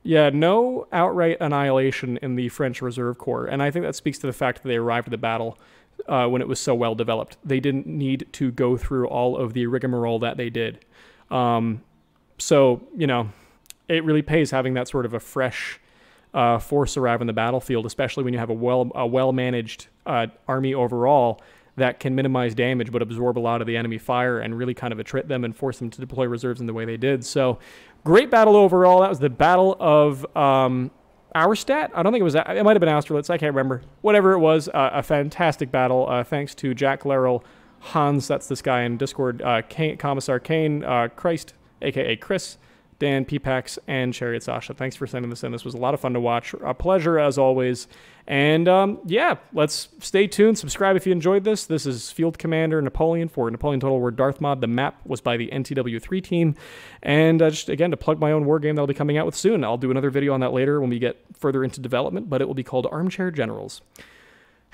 Yeah, no outright annihilation in the French Reserve Corps, and I think that speaks to the fact that they arrived at the battle uh, when it was so well developed. They didn't need to go through all of the rigmarole that they did. Um, so, you know, it really pays having that sort of a fresh... Uh, force arrive on the battlefield, especially when you have a well a well-managed uh, army overall that can minimize damage but absorb a lot of the enemy fire and really kind of attrit them and force them to deploy reserves in the way they did. So great battle overall. That was the Battle of um, Auerstedt. I don't think it was. It might have been Austerlitz. I can't remember. Whatever it was, uh, a fantastic battle. Uh, thanks to Jack Lerrell, Hans, that's this guy in Discord, uh, Kane, Commissar Kane, uh, Christ, a k a. Chris, Dan, P PAX, and Chariot Sasha. Thanks for sending this in. This was a lot of fun to watch. A pleasure, as always. And, um, yeah, let's stay tuned. Subscribe if you enjoyed this. This is Field Commander Napoleon for Napoleon Total War Darthmod. The map was by the N T W three team. And, uh, just, again, to plug my own war game that will be coming out with soon. I'll do another video on that later when we get further into development, but it will be called Armchair Generals.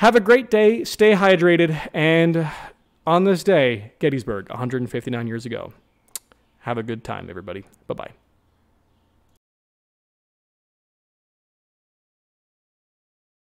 Have a great day. Stay hydrated. And on this day, Gettysburg, one hundred fifty-nine years ago. Have a good time, everybody. Bye-bye.